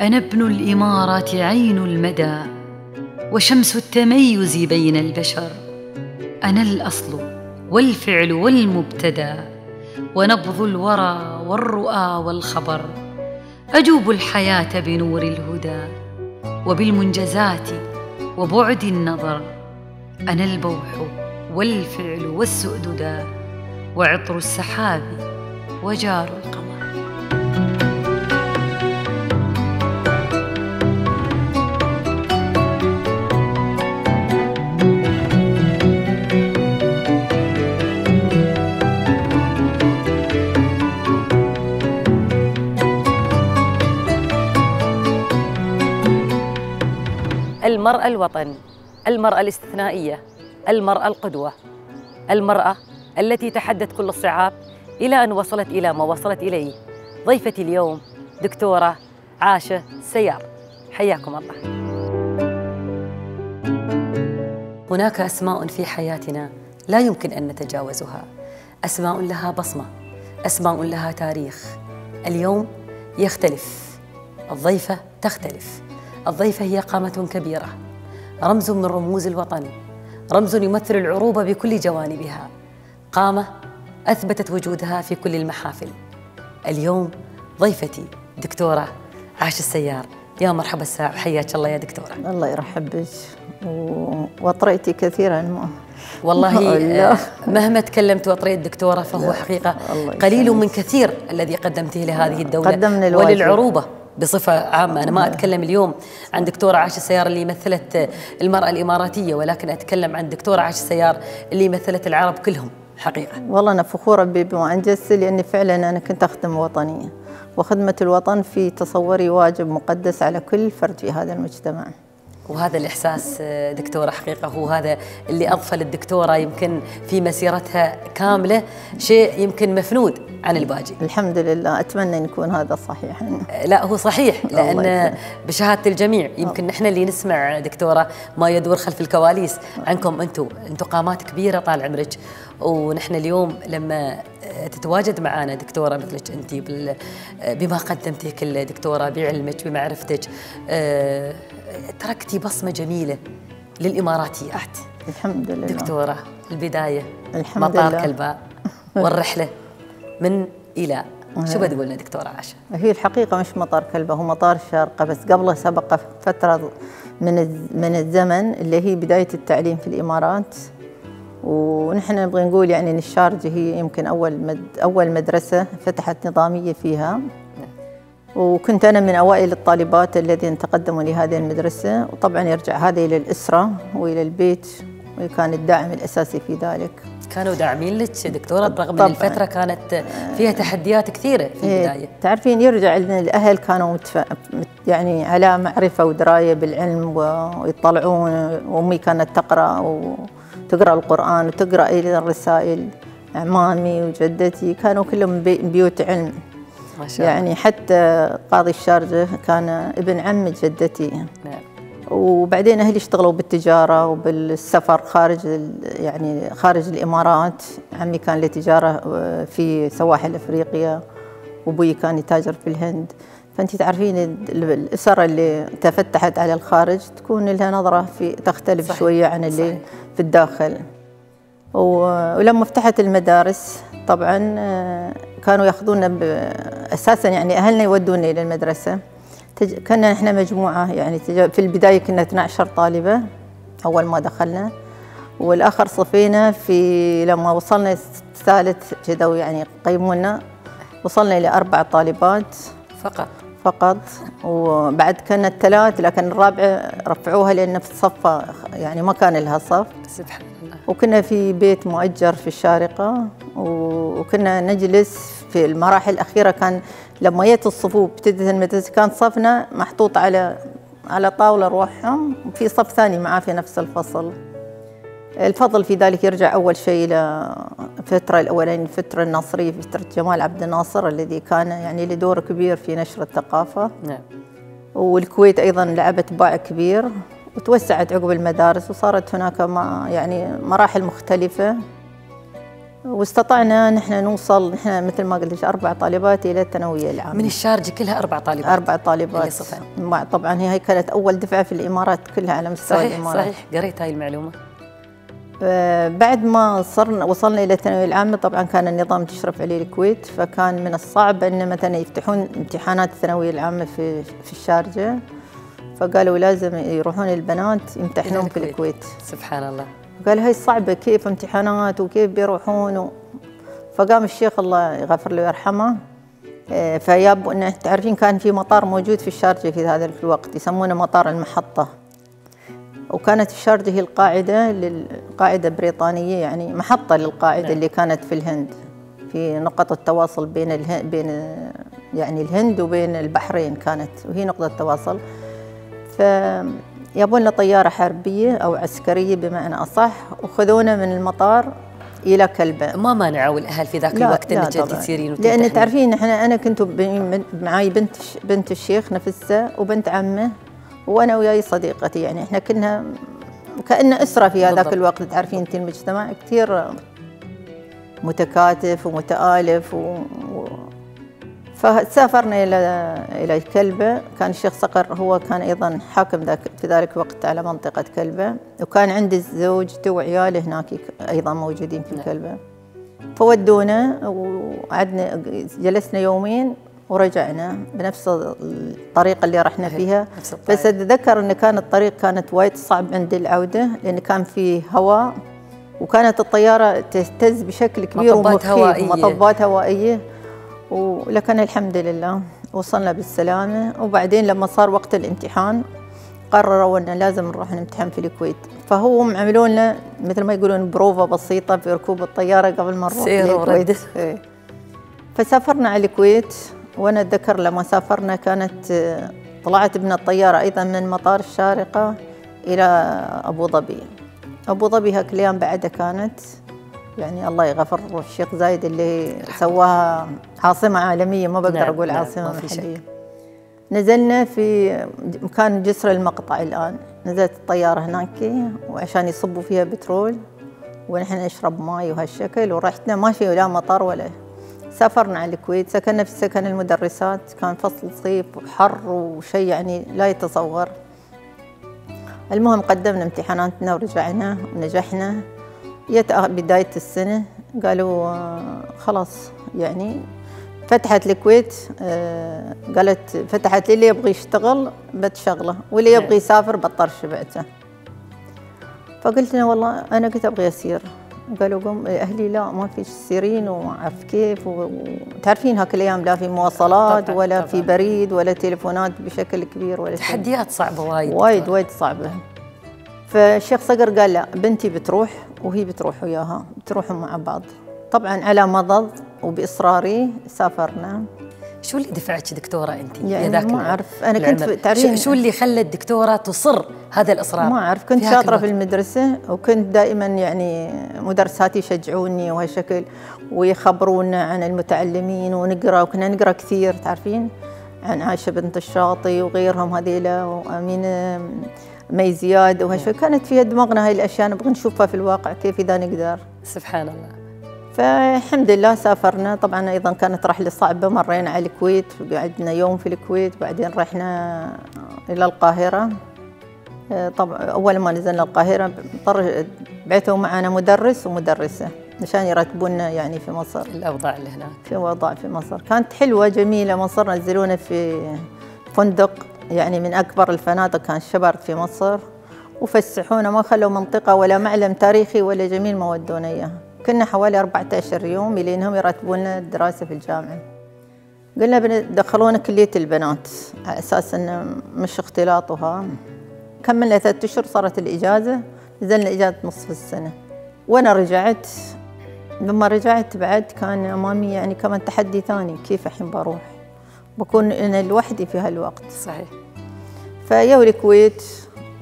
أنا ابن الإمارة عين المدى وشمس التميز بين البشر، أنا الأصل والفعل والمبتدى ونبض الورى والرؤى والخبر، أجوب الحياة بنور الهدى وبالمنجزات وبعد النظر، أنا البوح والفعل والسؤددى وعطر السحاب وجار القمر. المرأة الوطن، المرأة الاستثنائية، المرأة القدوة، المرأة التي تحدت كل الصعاب إلى أن وصلت إلى ما وصلت إليه. ضيفتي اليوم دكتورة عائشة سيار، حياكم الله. هناك أسماء في حياتنا لا يمكن أن نتجاوزها، أسماء لها بصمة، أسماء لها تاريخ. اليوم يختلف، الضيفة تختلف. الضيفة هي قامة كبيرة، رمز من رموز الوطن، رمز يمثل العروبة بكل جوانبها، قامة أثبتت وجودها في كل المحافل. اليوم ضيفتي دكتورة عائشة سيار، يا مرحبا الساعة، حياك الله يا دكتورة. الله يرحب بك، وطريتي كثيرا والله. مهما تكلمت وطريت دكتورة فهو حقيقة قليل من كثير الذي قدمته لهذه الدولة وللعروبة بصفة عامة. أنا ما أتكلم اليوم عن دكتورة عائشة سيار اللي مثلت المرأة الإماراتية، ولكن أتكلم عن دكتورة عائشة سيار اللي مثلت العرب كلهم حقيقة. والله أنا فخورة بما أنجزت، لأني فعلا أنا كنت أخدم وطنية، وخدمة الوطن في تصوري واجب مقدس على كل فرد في هذا المجتمع. وهذا الإحساس دكتورة حقيقة هو هذا اللي أضفى للدكتورة يمكن في مسيرتها كاملة شيء يمكن مفنود عن الباجي. الحمد لله، أتمنى أن يكون هذا صحيح. لا هو صحيح، لأن بشهادة الجميع يمكن نحن اللي نسمع دكتورة ما يدور خلف الكواليس عنكم. أنتم قامات كبيرة طال عمرك، ونحن اليوم لما تتواجد معنا دكتورة مثلك أنت بما قدمتي كل دكتورة بعلمك بمعرفتك، تركتي بصمة جميلة للإماراتيات الحمد لله دكتورة. البداية الحمد مطار لله. كلباء والرحلة من إلى شو بتقولنا دكتورة عائشة؟ هي الحقيقة مش مطار كلباء، هو مطار الشارقة، بس قبله سبق فترة من الزمن اللي هي بداية التعليم في الإمارات. ونحن نبغى نقول يعني ان الشارجة هي يمكن اول مدرسة فتحت نظامية فيها، وكنت انا من اوائل الطالبات الذين تقدموا لهذه المدرسة. وطبعا يرجع هذا الى الاسرة والى البيت، وكان الداعم الاساسي في ذلك. كانوا داعمين لك دكتورة رغم ان الفترة كانت فيها تحديات كثيرة في البداية؟ تعرفين يرجع ان الاهل كانوا يعني على معرفة ودراية بالعلم ويطلعون، وامي كانت تقرأ تقرأ القرآن وتقرأ الرسائل. عمامي وجدتي كانوا كلهم بيوت علم ما شاء الله. يعني حتى قاضي الشارجة كان ابن عم جدتي. نعم. وبعدين أهلي اشتغلوا بالتجارة وبالسفر خارج يعني خارج الإمارات. عمي كان له تجارة في سواحل أفريقيا، وأبوي كان يتاجر في الهند. فأنت تعرفين الأسرة اللي تفتحت على الخارج تكون لها نظرة تختلف صحيح. شوية عن اللي صحيح. في الداخل. ولما فتحت المدارس طبعا كانوا ياخذونا أساسا، يعني أهلنا يودونا إلى المدرسة. كنا نحن مجموعة، يعني في البداية كنا 12 طالبة أول ما دخلنا، والآخر صفينا في لما وصلنا الثالث جدو يعني قيمونا، وصلنا إلى 4 طالبات فقط. وبعد كنا 3، لكن الرابعة رفعوها لأن في الصف يعني ما كان لها صف. سبحان الله. وكنا في بيت مؤجر في الشارقة، وكنا نجلس في المراحل الأخيرة. كان لما جت الصفوف ابتدت المدرسة، كان صفنا محطوط على طاولة روحهم، وفي صف ثاني معاه في نفس الفصل. الفضل في ذلك يرجع أول شيء إلى الفترة الأولين، الفترة الناصرية، فترة جمال عبد الناصر الذي كان يعني له دور كبير في نشر الثقافة. نعم. والكويت أيضا لعبت باع كبير، وتوسعت عقب المدارس، وصارت هناك يعني مراحل مختلفة. واستطعنا نحن نوصل مثل ما قلت لك 4 طالبات الى الثانويه العامه. من الشارجه كلها 4 طالبات. 4 طالبات. طبعا هي كانت اول دفعه في الامارات كلها على مستوى الامارات. صحيح قريت هاي المعلومه. بعد ما صرنا وصلنا الى الثانويه العامه طبعا كان النظام تشرف عليه الكويت، فكان من الصعب ان مثلا يفتحون امتحانات الثانويه العامه في الشارجه، فقالوا لازم يروحون البنات يمتحنون في الكويت. سبحان الله. قال هاي صعبة كيف امتحانات وكيف بيروحون فقام الشيخ الله يغفر له ويرحمه فياب انه تعرفين كان في مطار موجود في الشارجة في هذا الوقت يسمونه مطار المحطة، وكانت الشارجة هي القاعدة للقاعدة بريطانية يعني محطة للقاعدة اللي كانت في الهند في نقطة تواصل بين يعني الهند وبين البحرين كانت، وهي نقطة تواصل. ف يابون لنا طيارة حربية أو عسكرية بمعنى أصح، وخذونا من المطار إلى كلبة. ما مانعوا الأهل في ذاك الوقت إنك أنت تسيرين وتتحملين؟ لأن تعرفين أنا كنت معي بنت الشيخ نفسها وبنت عمه وأنا وياي صديقتي، يعني إحنا كنا كأننا أسرة في هذاك الوقت. تعرفين أنت المجتمع كثير متكاتف ومتآلف فسافرنا إلى كلبة. كان الشيخ سقر هو كان أيضا حاكم في ذلك الوقت على منطقة كلبة، وكان عندي زوجته وعياله هناك أيضا موجودين في كلبة. فودونا وقعدنا جلسنا يومين ورجعنا بنفس الطريقة اللي رحنا فيها. بس أتذكر أن كان الطريق كانت وايد صعب عند العودة لأن كان فيه هواء وكانت الطيارة تهتز بشكل كبير ومخيف، مطبات هوائية. ولكن الحمد لله وصلنا بالسلامة. وبعدين لما صار وقت الامتحان قرروا أن لازم نروح نمتحن في الكويت، فهم عملوا لنا مثل ما يقولون بروفة بسيطة في ركوب الطيارة قبل ما نروح للكويت. فسافرنا على الكويت، وأنا أتذكر لما سافرنا كانت طلعت من الطيارة أيضا من مطار الشارقة إلى أبو ظبي. أبو ظبي هكليان بعدها كانت يعني الله يغفر الشيخ زايد اللي سواها عاصمة عالمية، ما بقدر أقول عاصمة محلية. نزلنا في مكان جسر المقطع الآن، نزلت الطيارة هناك وعشان يصبوا فيها بترول ونحن نشرب ماي وهالشكل، ورحتنا ما في ولا مطر ولا. سافرنا على الكويت، سكننا في سكن المدرسات، كان فصل صيف وحر وشيء يعني لا يتصور. المهم قدمنا امتحاناتنا ورجعنا ونجحنا. بداية السنة قالوا خلاص يعني فتحت الكويت، قالت فتحت للي يبغي يشتغل بتشغله واللي يبغي يسافر بطرش بعته. فقلت لنا والله أنا كنت أبغي أسير. قالوا قم أهلي لا ما فيش سيرين وعارف كيف وتعرفين هاك الأيام لا في مواصلات طبعاً ولا طبعاً في بريد ولا تليفونات بشكل كبير ولا تحديات صعبة وايد وايد وايد صعبة. فالشيخ صقر قال لا بنتي بتروح وهي بتروح وياها، بتروحوا مع بعض. طبعا على مضض وباصراري سافرنا. شو اللي دفعتك دكتوره انت؟ يعني ما اعرف انا كنت تعرفين شو اللي خلى الدكتوره تصر هذا الاصرار؟ ما اعرف كنت شاطره في المدرسه وكنت دائما يعني مدرساتي يشجعوني وهالشكل ويخبرونا عن المتعلمين ونقرا، وكنا نقرا كثير تعرفين عن عائشه بنت الشاطي وغيرهم هذيلا وامينه مي زياد وهالشيء، كانت في دماغنا هاي الاشياء نبغى نشوفها في الواقع كيف اذا نقدر. سبحان الله. فالحمد لله سافرنا. طبعا ايضا كانت رحله صعبه، مرينا على الكويت قعدنا يوم في الكويت بعدين رحنا الى القاهره. طبعا اول ما نزلنا القاهره بعثوا معنا مدرس ومدرسه مشان يرتبونا يعني في مصر الاوضاع اللي هناك في وضع في مصر كانت حلوه جميله. مصر نزلونا في فندق يعني من أكبر الفنادق كان شبرد في مصر وفسحونا، ما خلوا منطقة ولا معلم تاريخي ولا جميل ما ودونا إياه. كنا حوالي 14 يوم لأنهم يرتبون لنا الدراسة في الجامعة. قلنا دخلونا كلية البنات على أساس أنه مش اختلاطها. كملنا 3 أشهر صارت الإجازة، نزلنا إجازة نصف السنة. وأنا رجعت، لما رجعت بعد كان أمامي يعني كمان تحدي ثاني، كيف الحين بروح؟ بكون أنا لوحدي في هالوقت. صحيح. فجاوا الكويت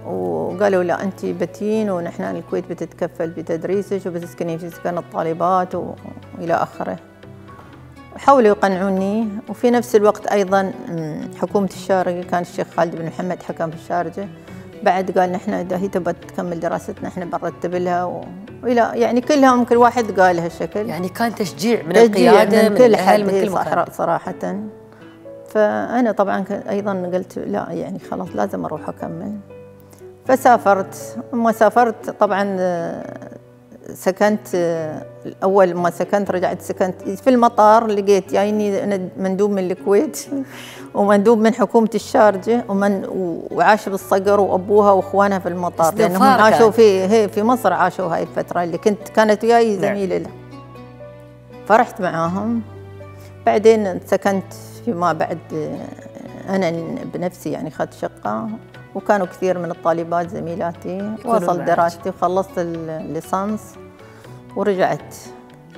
وقالوا لا أنت بتين ونحن الكويت بتتكفل بتدريسك وبتسكنين في سكن الطالبات وإلى آخره. حاولوا يقنعوني، وفي نفس الوقت أيضا حكومة الشارقة كان الشيخ خالد بن محمد حكم في الشارقة بعد قال نحن إذا هي تبغى تكمل دراستنا احنا بنرتب لها يعني كلهم كل واحد قال هالشكل، يعني كان تشجيع من القيادة من كل حد من كل مكان صراحة. فأنا طبعا أيضا قلت لا يعني خلاص لازم أروح أكمل، فسافرت. أما سافرت طبعا سكنت أول ما سكنت رجعت سكنت في المطار، لقيت جايني مندوب من الكويت ومندوب من حكومة الشارجة وعاش بالصقر وأبوها وإخوانها في المطار، لأنهم عاشوا في مصر، عاشوا هاي الفترة اللي كانت وياي زميلة له. فرحت معاهم، بعدين سكنت فيما بعد أنا بنفسي، يعني أخذت شقة، وكانوا كثير من الطالبات زميلاتي. وصلت دراستي وخلصت الليسانس ورجعت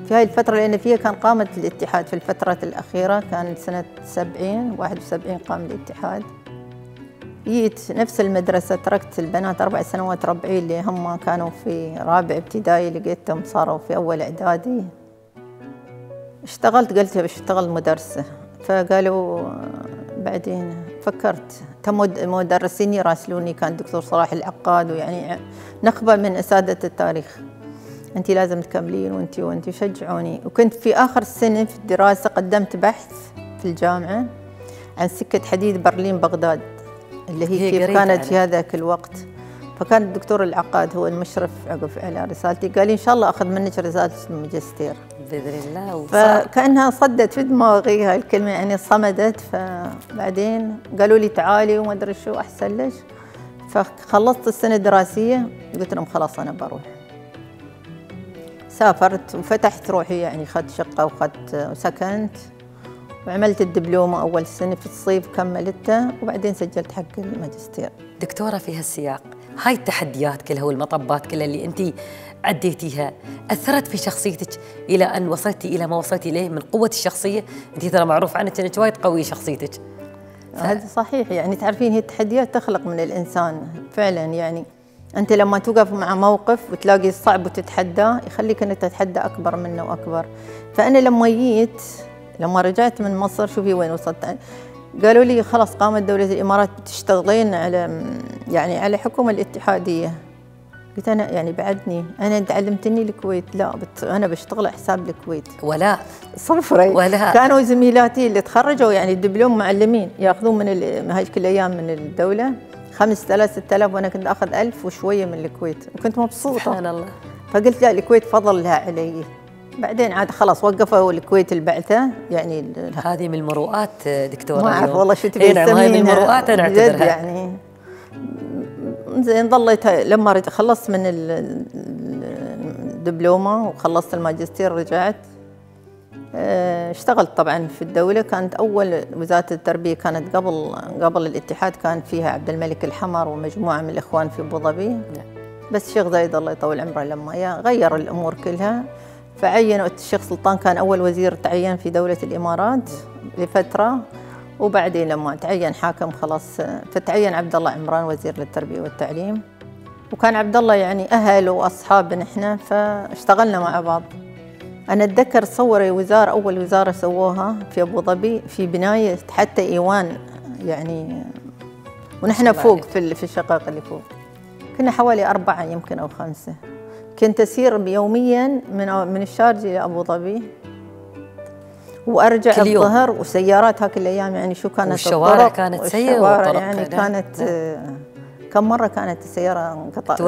في هاي الفترة، لأن فيها كان قامت الاتحاد في الفترة الأخيرة، كان سنة 70 71 قام الاتحاد. جيت نفس المدرسة، تركت البنات 4 سنوات ربعي اللي هم كانوا في رابع ابتدائي، لقيتهم صاروا في أول إعدادي. اشتغلت، قلت بشتغل مدرسة، فقالوا بعدين فكرت مدرسيني راسلوني، كان دكتور صلاح العقاد ويعني نخبة من أساتذة التاريخ، أنت لازم تكملين وأنت شجعوني. وكنت في آخر سنة في الدراسة قدمت بحث في الجامعة عن سكة حديد برلين بغداد اللي هي كيف كانت في هذاك الوقت. فكان الدكتور العقاد هو المشرف على رسالتي، قال لي إن شاء الله أخذ منك رسالة الماجستير بإذن الله. فكأنها صدت في دماغي هاي الكلمة، يعني صمدت. فبعدين قالوا لي تعالي وما أدري شو أحسن لك. فخلصت السنة الدراسية، قلت لهم خلاص أنا بروح. سافرت وفتحت روحي، يعني أخذت شقة وسكنت وعملت الدبلومة أول سنة في الصيف كملتها، وبعدين سجلت حق الماجستير. دكتورة في هالسياق هاي التحديات كلها والمطبات كلها اللي أنت عديتيها أثرت في شخصيتك إلى أن وصلتي إلى ما وصلتي إليه من قوة الشخصية؟ أنت ترى معروف عنك أنك وايد قوية شخصيتك. هذا صحيح، يعني تعرفين هي التحديات تخلق من الإنسان فعلا. يعني أنت لما توقف مع موقف وتلاقي صعب وتتحداه يخليك أنك تتحدى أكبر منه وأكبر. فأنا لما جيت لما رجعت من مصر، شوفي وين وصلت، قالوا لي خلاص قامت دولة الإمارات بتشتغلين على يعني على حكومة الاتحادية. قلت أنا يعني بعدني، أنا أنت علمتني الكويت، لا أنا بشتغل حساب الكويت ولا صفري. ولا كانوا زميلاتي اللي تخرجوا يعني الدبلوم معلمين ياخذون من هذيك الأيام من الدولة 5000 6000، وأنا كنت آخذ 1000 وشوية من الكويت، وكنت مبسوطة سبحان الله. فقلت لا الكويت فضل لها علي. بعدين عاد خلاص وقفوا الكويت البعثه، يعني هذه من المروءات دكتوره. ما اعرف والله شو تبي تسميها، هاي من المروءات انا اعتبرها. يعني زين ظليت لما خلصت من الدبلومه وخلصت الماجستير رجعت اشتغلت طبعا في الدوله. كانت اول وزاره التربيه كانت قبل الاتحاد، كان فيها عبد الملك الحمر ومجموعه من الاخوان في ابو ظبي، بس الشيخ زايد الله يطول عمره لما غير الامور كلها، فعينوا الشيخ سلطان كان أول وزير تعين في دولة الإمارات لفترة، وبعدين لما تعين حاكم خلاص فتعين عبد الله عمران وزير للتربية والتعليم. وكان عبد الله يعني أهل وأصحاب نحن، فاشتغلنا مع بعض. أنا أتذكر صوري وزارة أول وزارة سووها في أبو ظبي في بناية حتى إيوان يعني، ونحن فوق في الشقق اللي فوق، كنا حوالي 4 يمكن أو 5. كنت أسير يومياً من الشارجة إلى أبو ظبي وأرجع الظهر، وسيارات هاك الأيام يعني شو كانت، والشوارع كانت سيئة يعني كانت كم مرة كانت السيارة انقطعت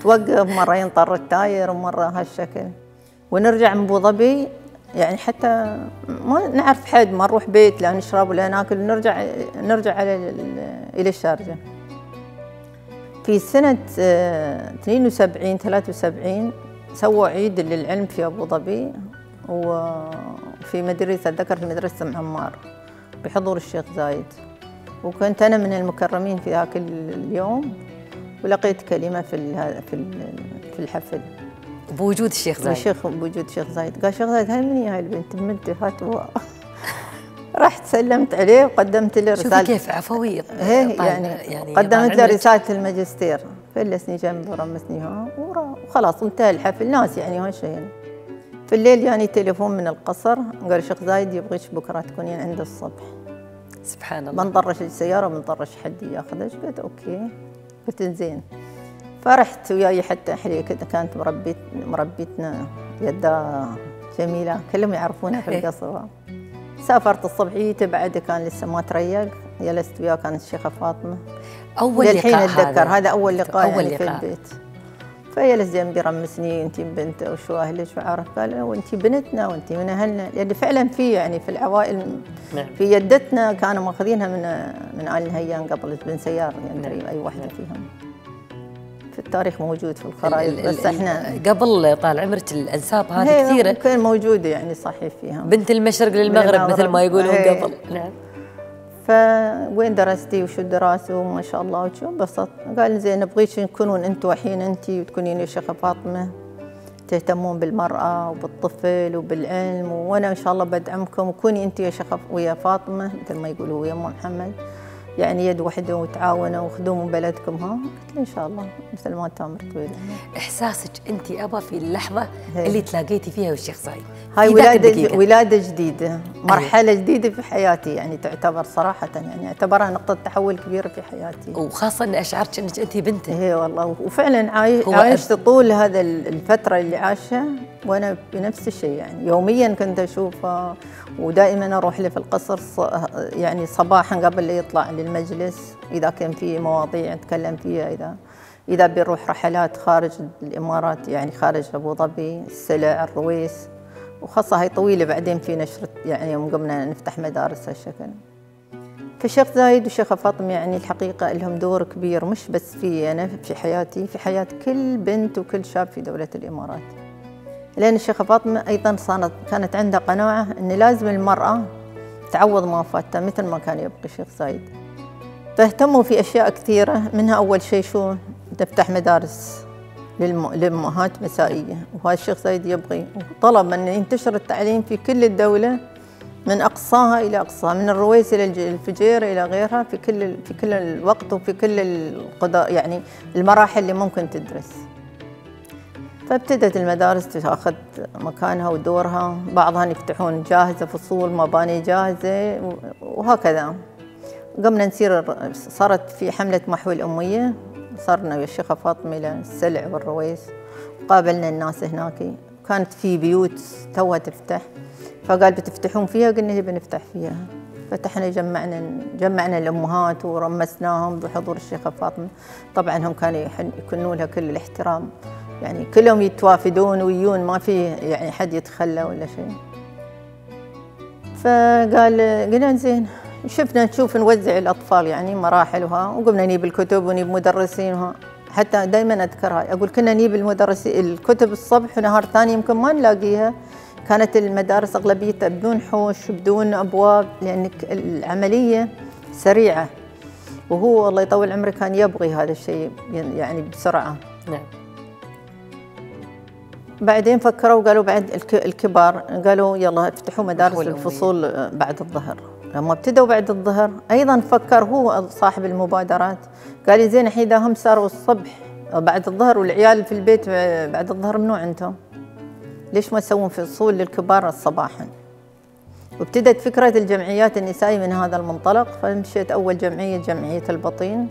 توقف مرة ينطر التاير ومرة هالشكل. ونرجع من أبو ظبي يعني حتى ما نعرف حد، ما نروح بيت لا نشرب ولا ناكل، نرجع إلى الشارجة. في سنة 72 73 سووا عيد للعلم في أبو ظبي، وفي مدرسة ذكرت مدرسة معمار بحضور الشيخ زايد، وكنت أنا من المكرمين في ذاك اليوم، ولقيت كلمة في الحفل بوجود الشيخ زايد. قال الشيخ زايد هاي مني هاي البنت بنتي هات. رحت سلمت عليه وقدمت له رسالة. شوفي كيف عفوي يعني قدمت له رسالة الماجستير، فلسني جنبه ورمسني وخلاص انتهى الحفل. ناس يعني هالشيء. في الليل يعني تليفون من القصر قال الشيخ زايد يبغيك بكره تكونين عنده الصبح. سبحان الله. ما نطرش السيارة وما نطرش حد ياخذك. قلت اوكي، قلت زين. فرحت وياي حتى حلي كذا، كانت مربيتنا يدها جميله، كلهم يعرفونها في القصر. سافرت الصبحيه بعد، كان لسه ما تريق، جلست وياه كانت الشيخه فاطمه. اول لقاء الحين اتذكر هذا اول لقاء يعني في البيت. فجلس جنبي رمسني، انت بنت وشو اهلك وعارف، قال وانت بنتنا وانت من اهلنا، لان فعلا في يعني في العوائل في يدتنا كانوا ماخذينها من ال نهيان قبل بن سيار يعني تقريبا اي واحده فيهم. في التاريخ موجود في الخرائط بس احنا قبل طال عمرك الانساب هذه كثيره كان موجوده يعني صحيح فيها بنت المشرق للمغرب مثل ما يقولون قبل. نعم. فوين درستي وشو الدراسه وما شاء الله وشو انبسطت. قال زين ابغيك تكونون انتوا الحين انت وتكونين يا شيخه فاطمه تهتمون بالمراه وبالطفل وبالعلم، وانا ان شاء الله بدعمكم، وكوني انت يا شيخه ويا فاطمه مثل ما يقولوا ويا ام محمد يعني يد واحده وتعاونوا وخذوا من بلدكم. ها قلت له ان شاء الله مثل ما تامرت بيدي. احساسك انت ابا في اللحظه اللي تلاقيتي فيها والشيخ زايد هاي ولاده جديده، مرحله جديده في حياتي يعني تعتبر صراحه يعني اعتبرها نقطه تحول كبيره في حياتي، وخاصه ان اشعرت انك انت بنته. اي والله، وفعلا عايشت طول هذا الفتره اللي عاشها وانا بنفس الشيء يعني يوميا كنت اشوفه، ودائما اروح له في القصر يعني صباحا قبل لا يطلع للمجلس اذا كان في مواضيع نتكلم فيها، اذا بنروح رحلات خارج الامارات يعني خارج ابو ظبي، السلع، الرويس، وخاصه هي طويله بعدين في نشره يعني يوم قمنا نفتح مدارس هالشكل. فالشيخ زايد والشيخه فاطمه يعني الحقيقه لهم دور كبير مش بس في انا في حياتي، في حياه كل بنت وكل شاب في دوله الامارات. لأن الشيخة فاطمة أيضاً كانت عندها قناعة أن لازم المرأة تعوض ما فاتها مثل ما كان يبقى الشيخ زايد. فاهتموا في أشياء كثيرة، منها أول شيء شو تفتح مدارس للأمهات مسائية، وهذا الشيخ زايد يبغي وطلب أن ينتشر التعليم في كل الدولة من أقصاها إلى أقصاها، من الرويس إلى الفجير إلى غيرها، في كل الوقت وفي كل يعني المراحل اللي ممكن تدرس. فابتدت المدارس تاخذ مكانها ودورها، بعضها يفتحون جاهزه فصول، مباني جاهزه وهكذا. قمنا نسير، صارت في حمله محو الاميه، صرنا ويا الشيخه فاطمه الى السلع والرويس، قابلنا الناس هناك، كانت في بيوت توها تفتح، فقال بتفتحون فيها؟ قلنا هي بنفتح فيها. فتحنا جمعنا الامهات ورمسناهم بحضور الشيخه فاطمه، طبعا هم كانوا يكنوا لها كل الاحترام يعني كلهم يتوافدون ويجون، ما في يعني حد يتخلى ولا شيء. فقال قلنا زين، شفنا نشوف نوزع الاطفال يعني مراحلها، وقمنا نجيب الكتب ونجيب مدرسينها، حتى دائما اذكرها اقول كنا نجيب المدرسين الكتب الصبح ونهار ثاني يمكن ما نلاقيها. كانت المدارس اغلبيتها بدون حوش بدون ابواب لان العمليه سريعه، وهو الله يطول عمره كان يبغي هذا الشيء يعني بسرعه. نعم. بعدين فكروا وقالوا بعد الكبار قالوا يلا افتحوا مدارس الفصول بعد الظهر. لما ابتدوا بعد الظهر ايضا فكر هو صاحب المبادرات قال لي زين الحين هم صاروا الصبح بعد الظهر والعيال في البيت بعد الظهر ممنوع انتم، ليش ما تسوون فصول للكبار صباحا؟ وابتدت فكره الجمعيات النسائيه من هذا المنطلق. فمشيت اول جمعيه البطين،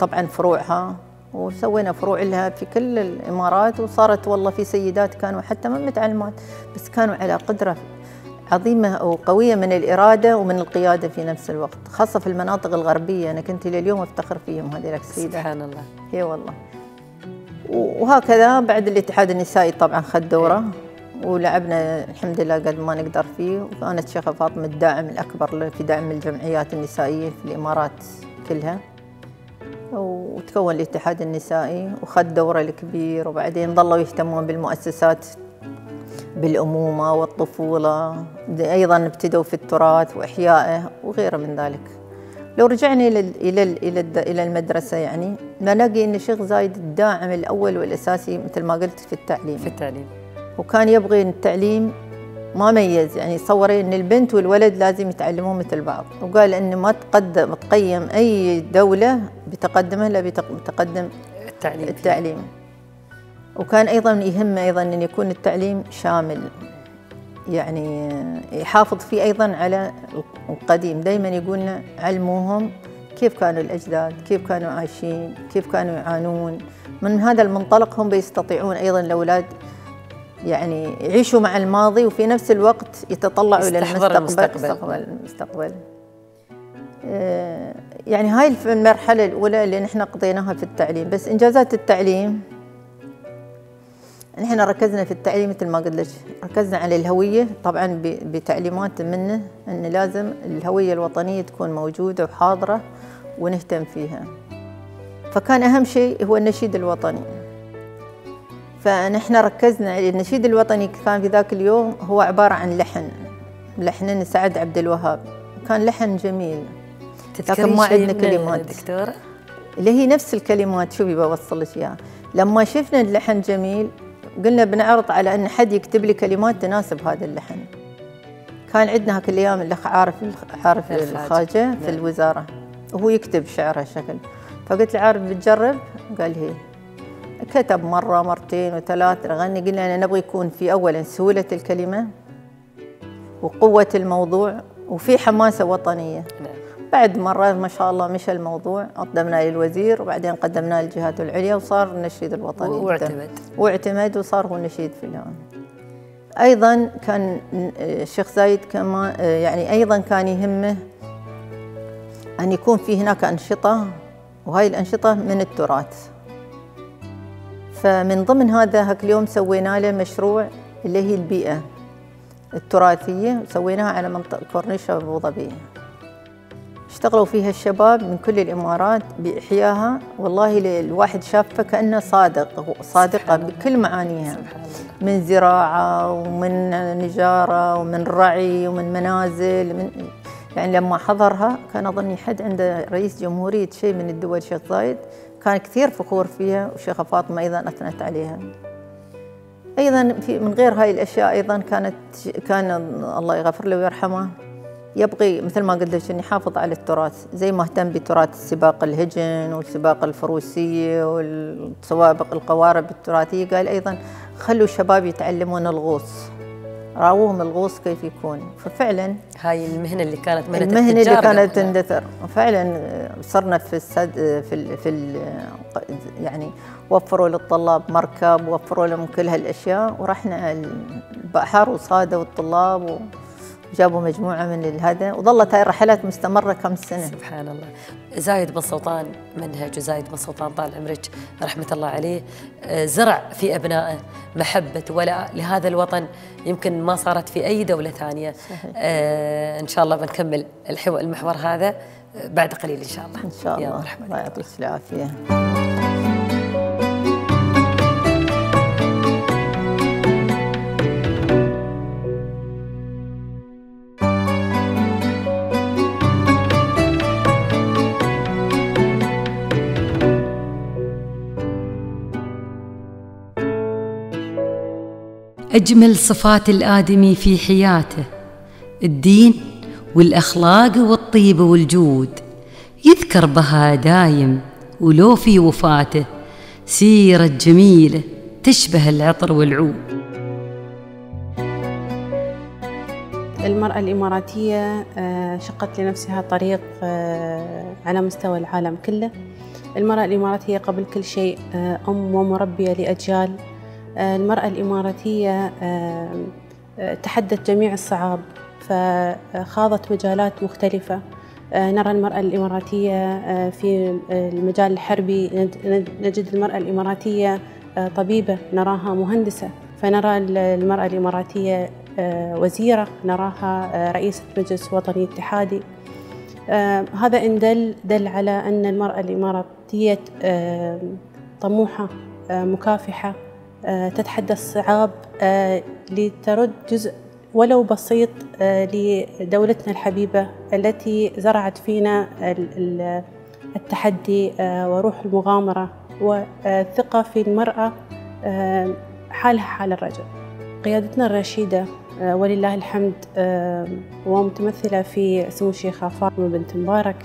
طبعا فروعها، وسوينا فروع لها في كل الامارات، وصارت والله في سيدات كانوا حتى ما متعلمات بس كانوا على قدره عظيمه وقويه من الاراده ومن القياده في نفس الوقت، خاصه في المناطق الغربيه. انا كنت لليوم افتخر فيهم هذول السيدات. سبحان الله. اي والله. وهكذا بعد الاتحاد النسائي طبعا خد دوره ولعبنا الحمد لله قد ما نقدر فيه، وكانت شيخه فاطمه الداعم الاكبر في دعم الجمعيات النسائيه في الامارات كلها. وتكون الاتحاد النسائي وخد دوره الكبير، وبعدين ظلوا يهتمون بالمؤسسات بالامومه والطفوله، ايضا ابتدوا في التراث واحيائه وغيره من ذلك. لو رجعنا الى المدرسه يعني بنلاقي ان الشيخ زايد الداعم الاول والاساسي مثل ما قلت في التعليم. وكان يبغي التعليم ما ميز، يعني صوري ان البنت والولد لازم يتعلمون مثل بعض، وقال ان ما تقيم اي دوله بتقدمها الا بتقدم التعليم. وكان ايضا يهمه ايضا ان يكون التعليم شامل، يعني يحافظ فيه ايضا على القديم، دائما يقولنا علموهم كيف كانوا الأجداد، كيف كانوا عايشين، كيف كانوا يعانون. من هذا المنطلق هم بيستطيعون أيضاً الأولاد يعني يعيشوا مع الماضي وفي نفس الوقت يتطلعوا إلى المستقبل. يعني هاي المرحلة الأولى اللي نحن قضيناها في التعليم. بس إنجازات التعليم، نحن ركزنا في التعليم مثل ما قلت لك، ركزنا على الهوية طبعاً بتعليمات منه أن لازم الهوية الوطنية تكون موجودة وحاضرة ونهتم فيها. فكان أهم شيء هو النشيد الوطني. فنحن ركزنا على النشيد الوطني. كان في ذاك اليوم هو عبارة عن لحن سعد عبد الوهاب، كان لحن جميل لكن ما عندنا كلمات دكتورة، اللي هي نفس الكلمات. شوفي بوصل لك اياها. لما شفنا اللحن جميل قلنا بنعرض على ان حد يكتب لي كلمات تناسب هذا اللحن. كان عندنا هاك الايام الاخ عارف الخاجة في الوزارة وهو يكتب شعر هالشكل. فقلت له عارف بتجرب؟ قال هي. كتب مرة مرتين وثلاث، غني. قلنا أنا نبغي يكون في أولا سهولة الكلمة وقوة الموضوع وفي حماسة وطنية. بعد مرة ما شاء الله مشى الموضوع، قدمناه للوزير وبعدين قدمناه للجهات العليا وصار النشيد الوطني واعتمد وصار هو النشيد في اليوم. أيضا كان الشيخ زايد كما يعني أيضا كان يهمه أن يكون في هناك أنشطة، وهي الأنشطة من التراث. فمن ضمن هذا هاك اليوم سوينا له مشروع اللي هي البيئة التراثية، وسويناها على منطقة كورنيش أبو ظبي. اشتغلوا فيها الشباب من كل الإمارات بإحياها. والله الواحد شافه كأنه صادقة بكل معانيها، من زراعة ومن نجارة ومن رعي ومن منازل يعني لما حضرها كان أظني حد عنده رئيس جمهورية شيء من الدول الشيخ زايد، كان كثير فخور فيها. والشيخة فاطمة أيضاً أثنت عليها. أيضاً في من غير هاي الأشياء أيضاً كان الله يغفر له ويرحمه يبغي مثل ما قلت لك أن يحافظ على التراث، زي ما اهتم بتراث السباق الهجن والسباق الفروسية والسوابق القوارب التراثية. قال أيضاً خلوا الشباب يتعلمون الغوص، راوهم الغوص كيف يكون. ففعلا هاي المهنه اللي كانت مهنه التجاره، المهنه اللي كانت تندثر. وفعلا صرنا في يعني وفروا للطلاب مركب، وفروا لهم كل هالاشياء، ورحنا البحر وصادوا الطلاب وجابوا مجموعه من هذا. وظلت هاي الرحلات مستمره كم سنه. سبحان الله. زايد بن سلطان، منهج زايد بن سلطان طال عمرك رحمه الله عليه، زرع في ابنائه محبه ولاء لهذا الوطن يمكن ما صارت في اي دوله ثانيه. ان شاء الله بنكمل المحور هذا بعد قليل ان شاء الله. ان شاء الله. الله يعطيك العافيه. أجمل صفات الآدمي في حياته الدين والأخلاق والطيب والجود، يذكر بها دايم ولو في وفاته. سيرة جميلة تشبه العطر والعود. المرأة الإماراتية شقت لنفسها طريق على مستوى العالم كله. المرأة الإماراتية قبل كل شيء أم ومربية لأجيال. المرأة الإماراتية تحدت جميع الصعاب فخاضت مجالات مختلفة. نرى المرأة الإماراتية في المجال الحربي، نجد المرأة الإماراتية طبيبة، نراها مهندسة. فنرى المرأة الإماراتية وزيرة، نراها رئيسة مجلس وطني اتحادي. هذا إن دل على أن المرأة الإماراتية طموحة مكافحة، تتحدى الصعاب لترد جزء ولو بسيط لدولتنا الحبيبة التي زرعت فينا التحدي وروح المغامرة والثقة في المرأة. حالها حال الرجل. قيادتنا الرشيدة ولله الحمد ومتمثلة في سمو الشيخة فاطمة بنت مبارك،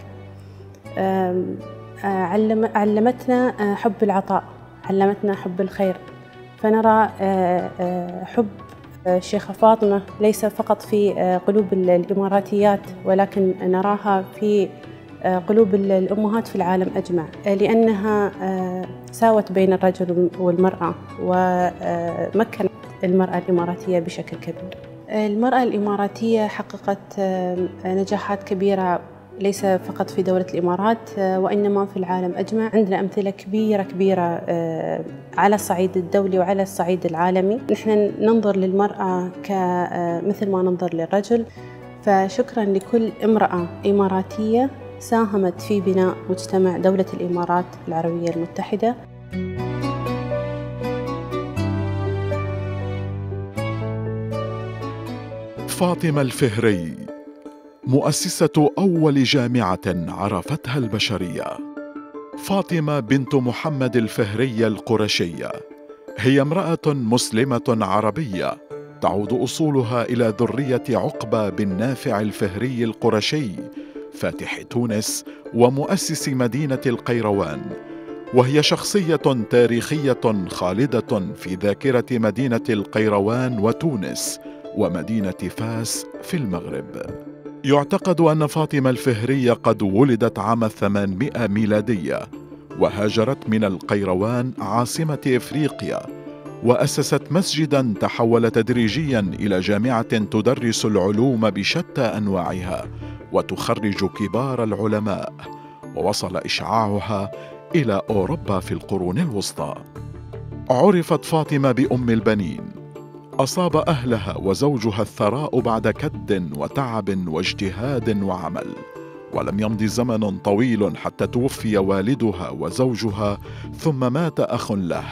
علمتنا حب العطاء، علمتنا حب الخير. فنرى حب الشيخة فاطمة ليس فقط في قلوب الإماراتيات، ولكن نراها في قلوب الأمهات في العالم أجمع، لأنها ساوت بين الرجل والمرأة ومكنت المرأة الإماراتية بشكل كبير. المرأة الإماراتية حققت نجاحات كبيرة ليس فقط في دولة الإمارات وإنما في العالم أجمع. عندنا أمثلة كبيرة كبيرة على الصعيد الدولي وعلى الصعيد العالمي. نحن ننظر للمرأة كمثل ما ننظر للرجل، فشكراً لكل امرأة إماراتية ساهمت في بناء مجتمع دولة الإمارات العربية المتحدة. فاطمة الفهري، مؤسسة أول جامعة عرفتها البشرية. فاطمة بنت محمد الفهري القرشية هي امرأة مسلمة عربية تعود أصولها إلى ذرية عقبة بن نافع الفهري القرشي فاتح تونس ومؤسس مدينة القيروان، وهي شخصية تاريخية خالدة في ذاكرة مدينة القيروان وتونس ومدينة فاس في المغرب. يعتقد أن فاطمة الفهري قد ولدت عام 800 ميلادية وهاجرت من القيروان عاصمة إفريقيا، وأسست مسجداً تحول تدريجياً إلى جامعة تدرس العلوم بشتى أنواعها وتخرج كبار العلماء، ووصل إشعاعها إلى أوروبا في القرون الوسطى. عرفت فاطمة بأم البنين. أصاب أهلها وزوجها الثراء بعد كد وتعب واجتهاد وعمل، ولم يمض زمن طويل حتى توفي والدها وزوجها ثم مات أخ له،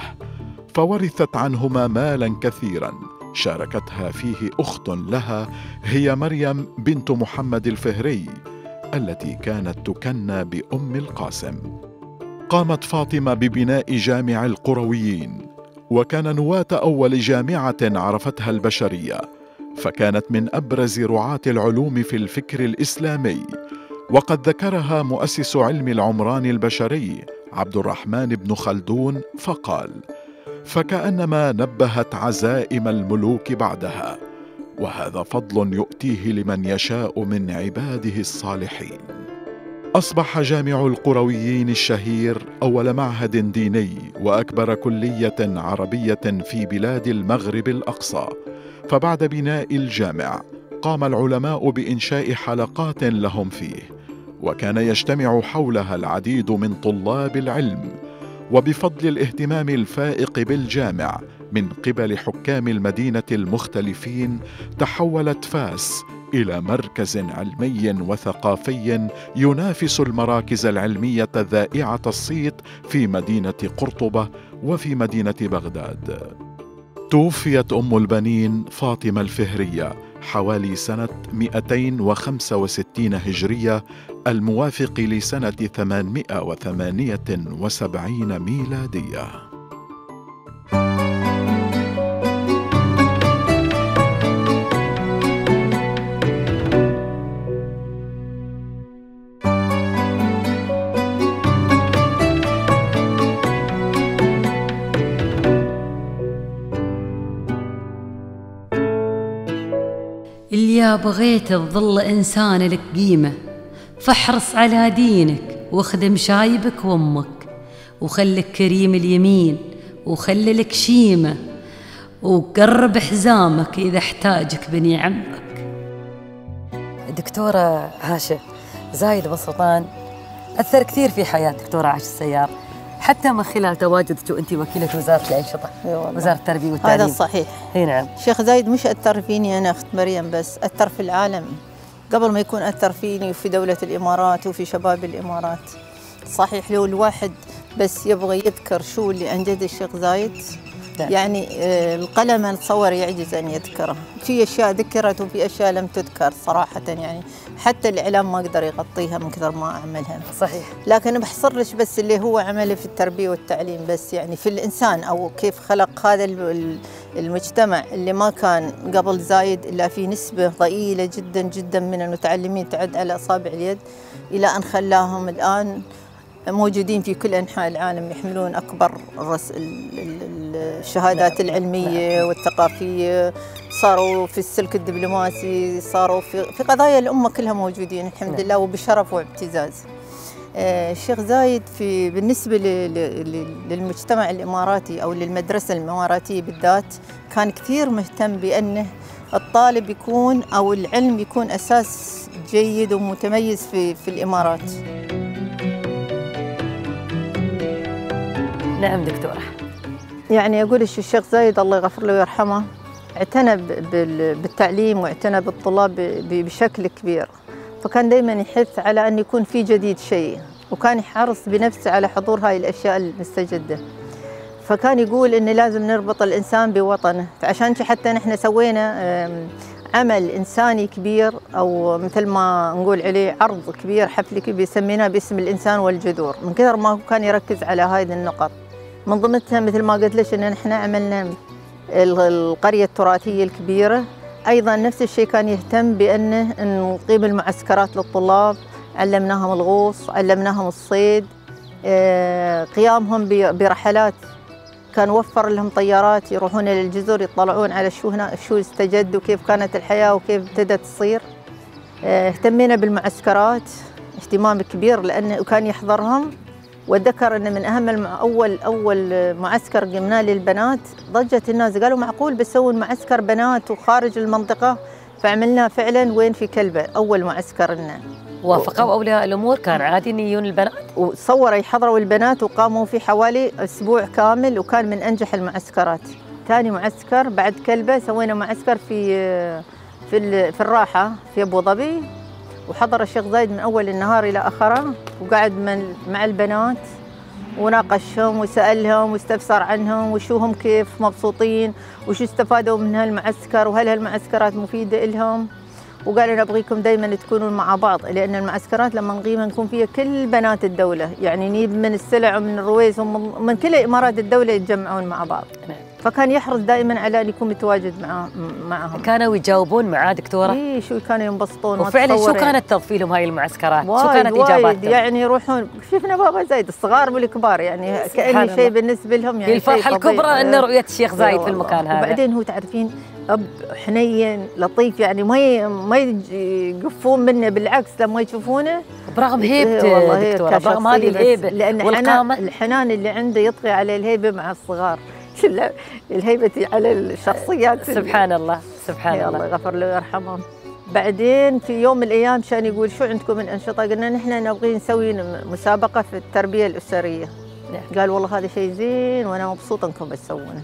فورثت عنهما مالا كثيرا شاركتها فيه أخت لها هي مريم بنت محمد الفهري التي كانت تكنى بأم القاسم. قامت فاطمة ببناء جامع القرويين، وكان نواة أول جامعة عرفتها البشرية، فكانت من أبرز رعاة العلوم في الفكر الإسلامي. وقد ذكرها مؤسس علم العمران البشري عبد الرحمن بن خلدون فقال: فكأنما نبهت عزائم الملوك بعدها، وهذا فضل يؤتيه لمن يشاء من عباده الصالحين. أصبح جامع القرويين الشهير أول معهد ديني وأكبر كلية عربية في بلاد المغرب الأقصى. فبعد بناء الجامع قام العلماء بإنشاء حلقات لهم فيه، وكان يجتمع حولها العديد من طلاب العلم. وبفضل الاهتمام الفائق بالجامع من قبل حكام المدينة المختلفين تحولت فاس إلى مركز علمي وثقافي ينافس المراكز العلمية ذائعة الصيت في مدينة قرطبة وفي مدينة بغداد. توفيت أم البنين فاطمة الفهرية حوالي سنة 265 هجرية الموافق لسنة 878 ميلادية. إذا بغيت تظل إنسان لك قيمة، فاحرص على دينك وخدم شايبك وأمك، وخلك كريم اليمين وخلي لك شيمة، وقرب حزامك إذا احتاجك بني عمك. دكتورة عائشة زايد بن سلطان أثر كثير في حياة دكتورة عائشة السيار، حتى من خلال تواجدك وأنت وكيلة وزارة الأنشطة، وزارة التربية والتعليم. هذا صحيح. اي نعم. الشيخ زايد مش أثر فيني أنا أخت مريم بس، أثر في العالم قبل ما يكون أثر فيني وفي دولة الإمارات وفي شباب الإمارات. صحيح لو الواحد بس يبغى يذكر شو اللي أنجز الشيخ زايد، يعني القلم نتصور يعجز أن يذكره. في أشياء ذكرت وفي أشياء لم تذكر صراحة، يعني حتى الإعلام ما أقدر يغطيها من كثر ما أعملها. صحيح. لكن بحصر لك بس اللي هو عمله في التربية والتعليم بس، يعني في الإنسان أو كيف خلق هذا المجتمع اللي ما كان قبل زايد إلا في نسبة ضئيلة جدا جدا من المتعلمين تعد على أصابع اليد، إلى أن خلاهم الآن موجودين في كل أنحاء العالم يحملون أكبر الشهادات العلمية والثقافية، صاروا في السلك الدبلوماسي، صاروا في قضايا الأمة كلها موجودين الحمد لله وبشرف وابتزاز. الشيخ زايد بالنسبة للمجتمع الإماراتي أو للمدرسة الإماراتية بالذات كان كثير مهتم بأنه الطالب يكون أو العلم يكون أساس جيد ومتميز في الإمارات. نعم دكتورة، يعني أقول الشيخ زايد الله يغفر له ويرحمه اعتنى بالتعليم واعتنى بالطلاب بشكل كبير، فكان دائما يحث على أن يكون في جديد شيء، وكان يحرص بنفسه على حضور هاي الأشياء المستجدة. فكان يقول إن لازم نربط الإنسان بوطنه، فعشان حتى نحن سوينا عمل إنساني كبير، أو مثل ما نقول عليه عرض كبير، حفل كبير سميناه باسم الإنسان والجذور، من كثر ما هو كان يركز على هذه النقط. من ضمنها مثل ما قلت لك إن نحن عملنا القرية التراثية الكبيرة، أيضاً نفس الشيء كان يهتم بأنه نقيم المعسكرات للطلاب، علمناهم الغوص، علمناهم الصيد، قيامهم برحلات، كان وفر لهم طيارات يروحون للجزر يطلعون على شو استجد وكيف كانت الحياة وكيف ابتدت تصير. اهتمينا بالمعسكرات اهتمام كبير لأنه كان يحضرهم، وذكر أن من أهم أول معسكر قمناه للبنات ضجت الناس، قالوا معقول بسوون معسكر بنات وخارج المنطقة، فعملنا فعلا وين في كلبة أول معسكر لنا. وافقوا أولياء الأمور، كان عادي يجون البنات وصوروا يحضروا البنات، وقاموا في حوالي أسبوع كامل، وكان من أنجح المعسكرات. ثاني معسكر بعد كلبة سوينا معسكر في الراحة في أبو ظبي، وحضر الشيخ زايد من أول النهار إلى آخره، وقعد مع البنات وناقشهم وسألهم واستفسر عنهم وشوهم كيف مبسوطين وشو استفادوا من هالمعسكر وهل هالمعسكرات مفيدة لهم. وقال أنا أبغيكم دائما تكونون مع بعض، لأن المعسكرات لما نقيمها نكون فيها كل بنات الدولة، يعني نجيب من السلع ومن الرويس ومن كل إمارات الدولة يتجمعون مع بعض. فكان يحرص دائما على ان يكون متواجد معهم. كانوا يجاوبون معاه دكتوره؟ اي شو كانوا ينبسطون. وفعلا شو كانت تضفيلهم هاي المعسكرات؟ شو كانت اجاباتهم؟ يعني يروحون، شفنا بابا زايد الصغار والكبار، يعني كأنه شيء بالنسبه لهم، يعني الفرحه الكبرى ان رؤيه الشيخ زايد في المكان هذا. وبعدين هو تعرفين اب حنين لطيف، يعني ما يقفون منه، بالعكس لما يشوفونه برغم هيبته دكتوره، برغم هذه الهيبه لان الحنان اللي عنده يطغي على الهيبه مع الصغار، الهيبة على الشخصيات. سبحان الله، سبحان الله، الله يغفر له ويرحمه. بعدين في يوم من الأيام كان يقول شو عندكم من أنشطة؟ قلنا نحن نبغي نسوي مسابقة في التربية الأسرية. قال والله هذا شيء زين وأنا مبسوط أنكم بتسوونه.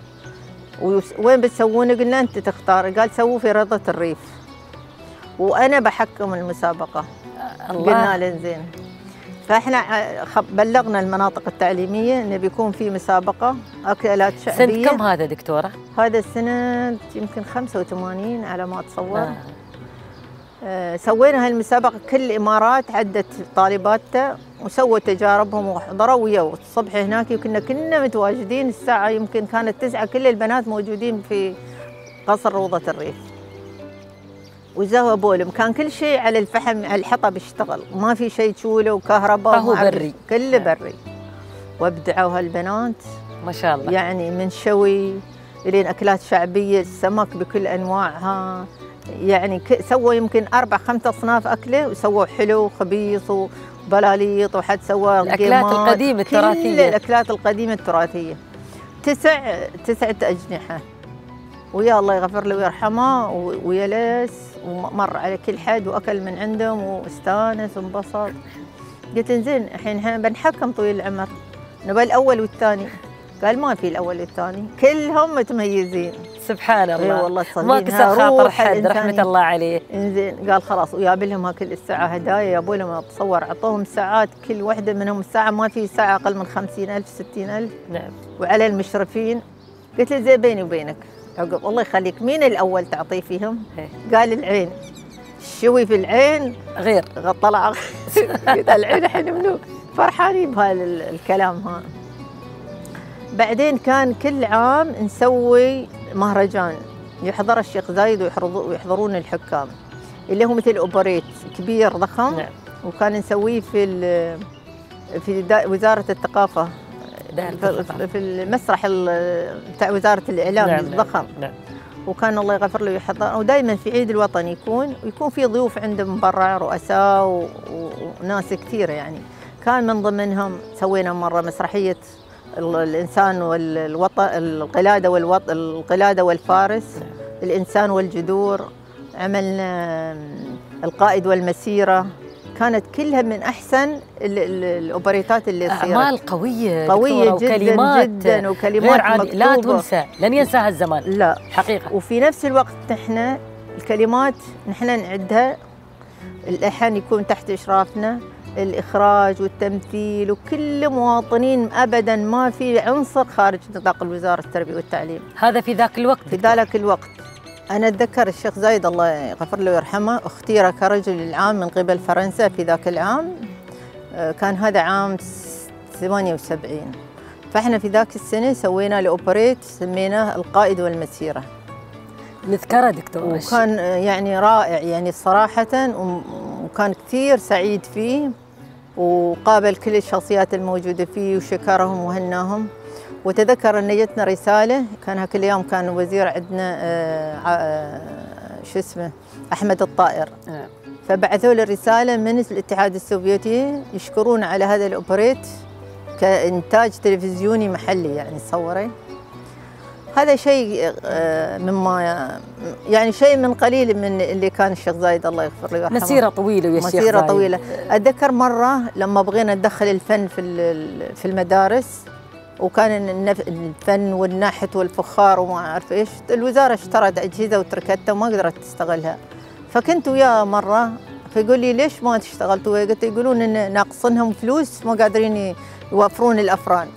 وين بتسوونه؟ قلنا أنت تختار. قال سووه في رضة الريف وأنا بحكم المسابقة. قلنا له زين. فاحنا بلغنا المناطق التعليميه انه بيكون في مسابقه اكلات شعبيه. سنه كم هذا دكتوره؟ هذا السنه يمكن 85 على ما اتصور. سوينا هالمسابقه، كل الامارات عدت طالباتها وسووا تجاربهم وحضروا وياه الصبح هناك، كنا متواجدين الساعه يمكن كانت 9، كل البنات موجودين في قصر روضه الريف وزهو بولم، كان كل شيء على الفحم، على الحطب يشتغل، ما في شيء تشوله وكهرباء، فهو بري كله بري. وابدعوا هالبنات ما شاء الله، يعني من شوي الين اكلات شعبيه، السمك بكل انواعها، يعني سووا يمكن 4 5 اصناف اكله، وسووا حلو وخبيص وبلاليط، وحد سوى الاكلات القديمه التراثيه، كل الاكلات القديمه التراثيه، 9 اجنحه. ويا الله يغفر له ويرحمه، ويلس ومر على كل حد واكل من عندهم واستانس وانبسط. قلت زين الحين احنا بنحكم طويل العمر، نبى الاول والثاني. قال ما في الاول والثاني، كلهم متميزين. سبحان الله، اي والله ما كسر خاطر حد، رحمه الله عليه. انزين قال خلاص، وياب لهم هاك الساعه هدايا، يابوا لهم اتصور اعطوهم ساعات، كل واحده منهم الساعه ما في ساعه اقل من 50,000 60,000. نعم. وعلى المشرفين. قلت له زين بيني وبينك عقب الله يخليك، مين الأول تعطيه فيهم؟ قال العين. شوي في العين غير طلع العين. الحين منو فرحانين بهالكلام ها. بعدين كان كل عام نسوي مهرجان يحضر الشيخ زايد ويحضرون الحكام، اللي هو مثل أوبريت كبير ضخم. نعم. وكان نسويه في وزارة الثقافة، في المسرح بتاع وزارة الإعلام. نعم. الضخم. نعم. وكان الله يغفر له ويحضر، ودائما في عيد الوطن يكون، ويكون في ضيوف عندهم برا رؤساء وناس كثيرة، يعني كان من ضمنهم سوينا مرة مسرحية الإنسان والوطن، القلادة والفارس، الإنسان والجذور، عملنا القائد والمسيرة، كانت كلها من أحسن الأوبريتات اللي صارت. أعمال قوية جدا وكلمات جدا وكلمات مكتوبة لا تنسى، لن ينساها الزمان. لا حقيقة. وفي نفس الوقت نحن الكلمات نحن نعدها، الألحان يكون تحت إشرافنا، الإخراج والتمثيل وكل مواطنين، أبدا ما في عنصر خارج نطاق وزارة التربية والتعليم. هذا في ذاك الوقت. في ذلك الوقت أنا أتذكر الشيخ زايد الله يغفر له ويرحمه اختير كرجل العام من قبل فرنسا في ذاك العام، كان هذا عام 78، فإحنا في ذاك السنة سوينا الأوبريت سميناه القائد والمسيرة. نذكره دكتور. وكان يعني رائع يعني صراحة، وكان كثير سعيد فيه، وقابل كل الشخصيات الموجودة فيه وشكرهم وهناهم. وتذكر أن جتنا رسالة، كان كل يوم كان وزير عندنا شو اسمه أحمد الطائر، فبعثوا لي رسالة من الاتحاد السوفيتي يشكرون على هذا الأوبريت كإنتاج تلفزيوني محلي، يعني تصوري هذا شيء مما يعني شيء من قليل من اللي كان الشيخ زايد الله يغفر له ويرحمه. مسيرة طويلة ويا الشيخ زايد. مسيرة طويلة. أتذكر مرة لما بغينا ندخل الفن في المدارس، وكان الفن والنحت والفخار وما أعرف إيش، الوزارة اشترت أجهزة وتركتها وما قدرت تستغلها. فكنت وياه مرة فيقول لي ليش ما اشتغلتوا؟ قلت يقولون إن ناقصنهم فلوس ما قادرين يوفرون الأفران.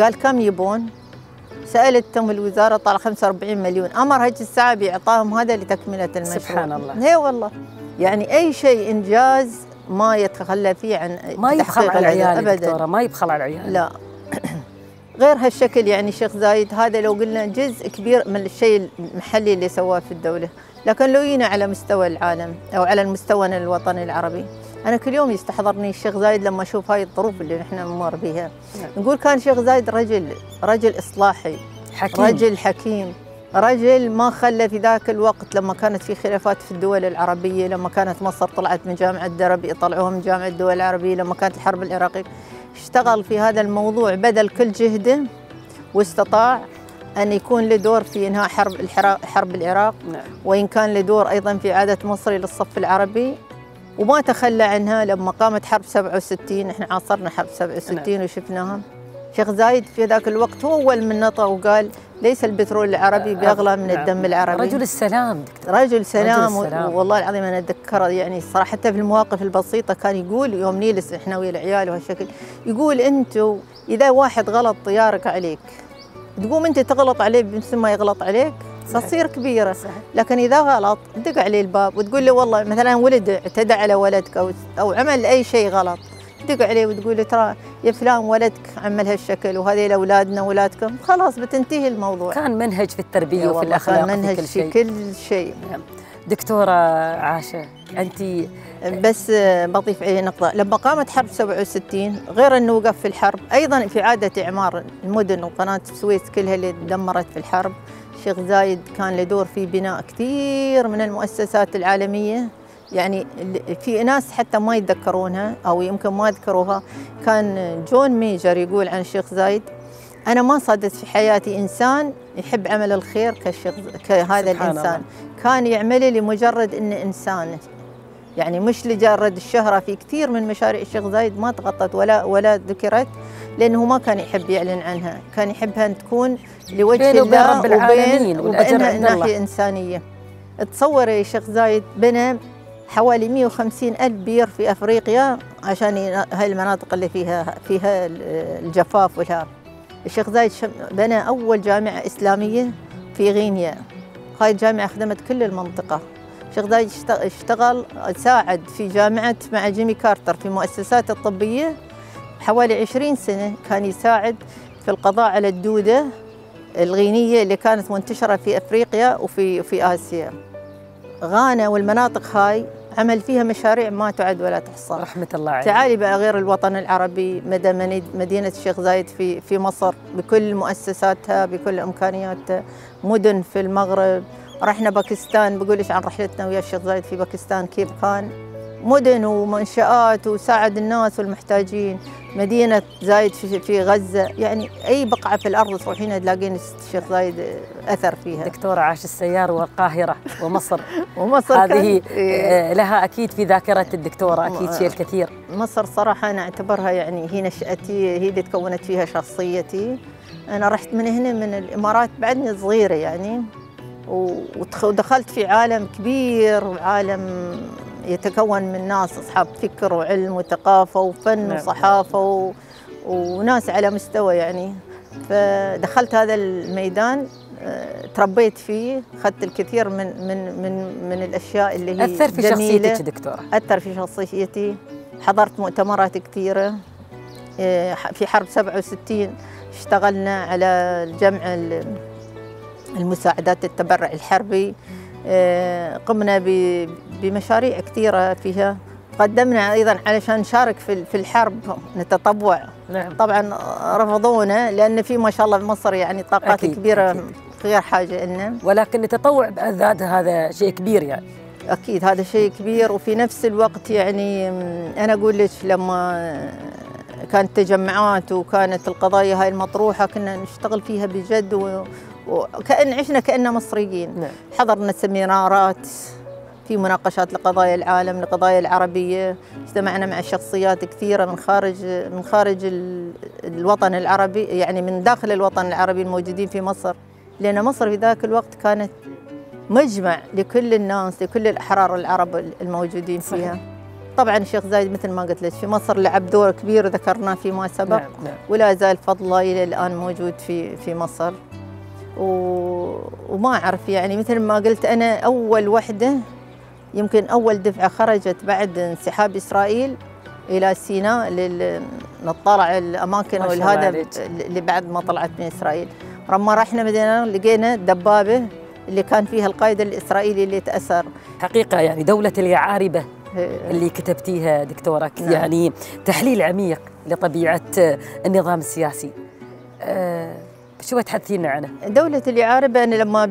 قال كم يبون؟ سألتهم الوزارة طلع 45 مليون، أمر هج الساعة بإعطائهم هذا لتكملة المشروع. سبحان الله. هي والله يعني أي شيء إنجاز ما يتخلى فيه عن ما يبخل على العيال أبدا. دكتورة ما يبخل على العيال. لا غير هالشكل يعني الشيخ زايد هذا لو قلنا جزء كبير من الشيء المحلي اللي سواه في الدولة، لكن لو جينا على مستوى العالم أو على مستوى الوطني العربي، أنا كل يوم يستحضرني الشيخ زايد لما أشوف هاي الظروف اللي نحن نمر بها. نقول كان الشيخ زايد رجل إصلاحي، رجل حكيم، رجل ما خلى في ذاك الوقت لما كانت في خلافات في الدول العربية، لما كانت مصر طلعت من جامعة درب يطلعوها من جامعة الدول العربية، لما كانت الحرب العراقية اشتغل في هذا الموضوع بذل كل جهده، واستطاع أن يكون له دور في إنهاء حرب العراق، وإن كان له دور أيضا في إعادة مصر للصف العربي، وما تخلى عنها لما قامت حرب 67. احنا عاصرنا حرب 67 وشفناها. الشيخ زايد في ذاك الوقت هو أول من نطق وقال ليس البترول العربي بأغلى من الدم العربي. رجل السلام دكتور. رجل السلام. والله العظيم أنا أتذكر يعني صراحة حتى في المواقف البسيطة كان يقول يوم نيلس إحنا ويا العيال وهالشكل، يقول أنتوا إذا واحد غلط طيارك عليك، تقوم أنت تغلط عليه مثل ما يغلط عليك تصير كبيرة. صحيح. لكن إذا غلط دق عليه الباب وتقول له والله مثلا ولد اعتدى على ولدك أو عمل أي شيء غلط، تدق عليه وتقول له ترى يا فلان ولدك عمل هالشكل وهذيل أولادنا ولادكم، خلاص بتنتهي الموضوع. كان منهج في التربية وفي الأخلاق، كان منهج في كل شيء. دكتورة عائشة أنت بس بضيف عليه نقطة، لما قامت حرب 67 غير أنه وقف في الحرب، أيضا في إعادة إعمار المدن وقناة السويس كلها اللي دمرت في الحرب، الشيخ زايد كان له دور في بناء كثير من المؤسسات العالمية، يعني في ناس حتى ما يتذكرونها أو يمكن ما ذكروها. كان جون ميجر يقول عن الشيخ زايد أنا ما صادت في حياتي إنسان يحب عمل الخير كهذا الإنسان. كان يعمله لمجرد إنه إنسان، يعني مش لجرد الشهرة. في كثير من مشاريع الشيخ زايد ما تغطت ولا ذكرت لأنه ما كان يحب يعلن عنها، كان يحبها أن تكون لوجه الله وبين العالمين وبينها ناحية إنسانية. تصور يا شيخ زايد بنى حوالي 150,000 بير في أفريقيا عشان هاي المناطق اللي فيها الجفاف والهار. الشيخ زايد بنى أول جامعة إسلامية في غينيا، هاي الجامعة خدمت كل المنطقة. الشيخ زايد اشتغل ساعد في جامعة مع جيمي كارتر في مؤسسات الطبية حوالي 20 سنة، كان يساعد في القضاء على الدودة الغينية اللي كانت منتشرة في أفريقيا وفي آسيا. غانا والمناطق هاي عمل فيها مشاريع ما تعد ولا تحصى، رحمة الله عليه. تعالي بقى غير الوطن العربي، مدينة الشيخ زايد في مصر بكل مؤسساتها بكل إمكانياتها، مدن في المغرب، رحنا باكستان. بقولش عن رحلتنا ويا الشيخ زايد في باكستان كيف كان، مدن ومنشآت وساعد الناس والمحتاجين. مدينة زايد في غزة، يعني أي بقعة في الأرض تروحين تلاقين الشيخ زايد أثر فيها. دكتورة عائشة سيار والقاهرة ومصر ومصر هذه لها أكيد في ذاكرة الدكتورة أكيد شيء الكثير. مصر صراحة أنا أعتبرها يعني هي نشأتي، هي اللي تكونت فيها شخصيتي. أنا رحت من هنا من الإمارات بعدني صغيرة يعني، ودخلت في عالم كبير وعالم يتكون من ناس أصحاب فكر وعلم وثقافة وفن وصحافة وناس على مستوى يعني. فدخلت هذا الميدان تربيت فيه، أخذت الكثير من من من من الأشياء اللي هي أثر في شخصيتك دكتورة. أثر في شخصيتي، حضرت مؤتمرات كثيرة. في حرب 67 اشتغلنا على جمع المساعدات التبرع الحربي، قمنا بمشاريع كثيرة فيها، قدمنا أيضاً علشان نشارك في الحرب نتطوع. طبعاً رفضونا لأن في ما شاء الله في مصر يعني طاقات أكيد كبيرة أكيد غير حاجة لنا، ولكن التطوع بذات هذا شيء كبير يعني. أكيد هذا شيء كبير، وفي نفس الوقت يعني أنا أقول لك لما كانت تجمعات وكانت القضايا هاي المطروحة كنا نشتغل فيها بجد وكأن عشنا كأننا مصريين. حضرنا سيمينارات في مناقشات لقضايا العالم، لقضايا العربية، اجتمعنا مع شخصيات كثيرة من خارج الوطن العربي، يعني من داخل الوطن العربي الموجودين في مصر، لأن مصر في ذاك الوقت كانت مجمع لكل الناس، لكل الأحرار العرب الموجودين فيها. صحيح. طبعاً الشيخ زايد مثل ما قلت لك في مصر لعب دور كبير ذكرناه فيما سبق. نعم. ولا زال فضله إلى الآن موجود في مصر. وما أعرف يعني مثل ما قلت أنا أول وحدة يمكن أول دفعة خرجت بعد انسحاب إسرائيل إلى سيناء نطلع الأماكن والهذا اللي بعد ما طلعت من إسرائيل. لما رحنا مدينة لقينا الدبابة اللي كان فيها القائد الإسرائيلي اللي تأثر. حقيقة يعني دولة اليعاربة اللي كتبتيها دكتورة. نعم. يعني تحليل عميق لطبيعة النظام السياسي. شو تحدثينا عنه؟ دولة اليعاربة أنا لما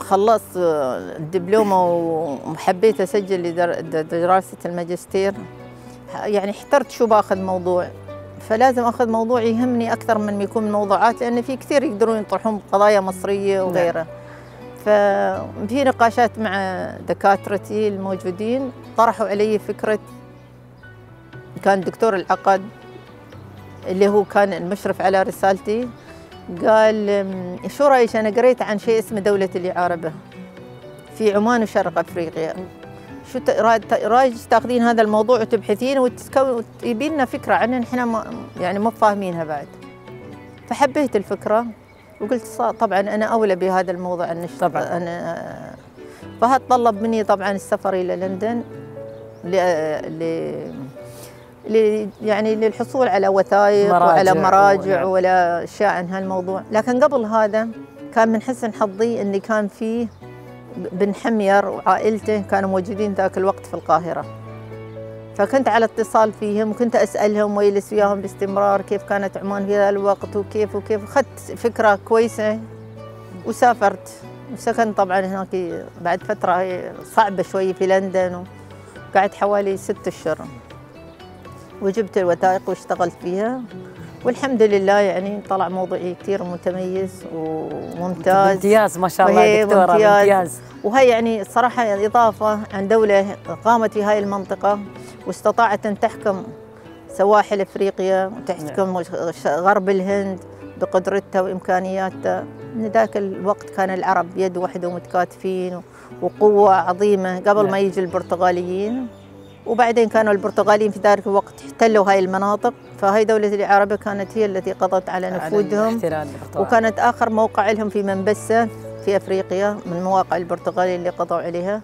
خلصت الدبلومة وحبيت أسجل لدراسة الماجستير يعني احترت شو باخذ موضوع، فلازم أخذ موضوع يهمني أكثر من يكون الموضوعات، لأن في كثير يقدرون يطرحون قضايا مصرية وغيرها. ففي نقاشات مع دكاترتي الموجودين طرحوا علي فكرة، كان الدكتور العقاد اللي هو كان المشرف على رسالتي قال شو رأيك أنا قريت عن شيء اسمه دولة اليعاربة في عمان وشرق أفريقيا، شو رأيك تاخذين هذا الموضوع وتبحثين وتجيبين لنا فكرة عنه، نحن يعني ما فاهمينها بعد. فحبيت الفكرة وقلت طبعا أنا أولى بهذا الموضوع طبعا أنا. فهتطلب مني طبعا السفر إلى لندن يعني للحصول على وثائق وعلى مراجع ولا أشياء عن هالموضوع. لكن قبل هذا كان من حسن حظي أني كان في بن حمير وعائلته كانوا موجودين ذاك الوقت في القاهرة، فكنت على اتصال فيهم وكنت أسألهم ويلس وياهم باستمرار كيف كانت عمان في ذا الوقت وكيف أخذت فكرة كويسة وسافرت وسكنت طبعا هناك بعد فترة صعبة شوي في لندن، وقعدت حوالي 6 أشهر وجبت الوثائق واشتغلت فيها والحمد لله يعني طلع موضوعي كثير متميز وممتاز. امتياز ما شاء الله دكتورة، امتياز. وهي يعني الصراحة يعني إضافة عن دولة قامت في هاي المنطقة واستطاعت أن تحكم سواحل أفريقيا وتحكم غرب الهند بقدرتها وإمكانياتها. من ذاك الوقت كان العرب يد واحدة ومتكاتفين وقوة عظيمة قبل ما يجي البرتغاليين، وبعدين كانوا البرتغاليين في ذلك الوقت احتلوا هاي المناطق، فهاي دولة اليعاربة كانت هي التي قضت على نفوذهم، وكانت آخر موقع لهم في منبسة في أفريقيا من مواقع البرتغالي اللي قضوا عليها.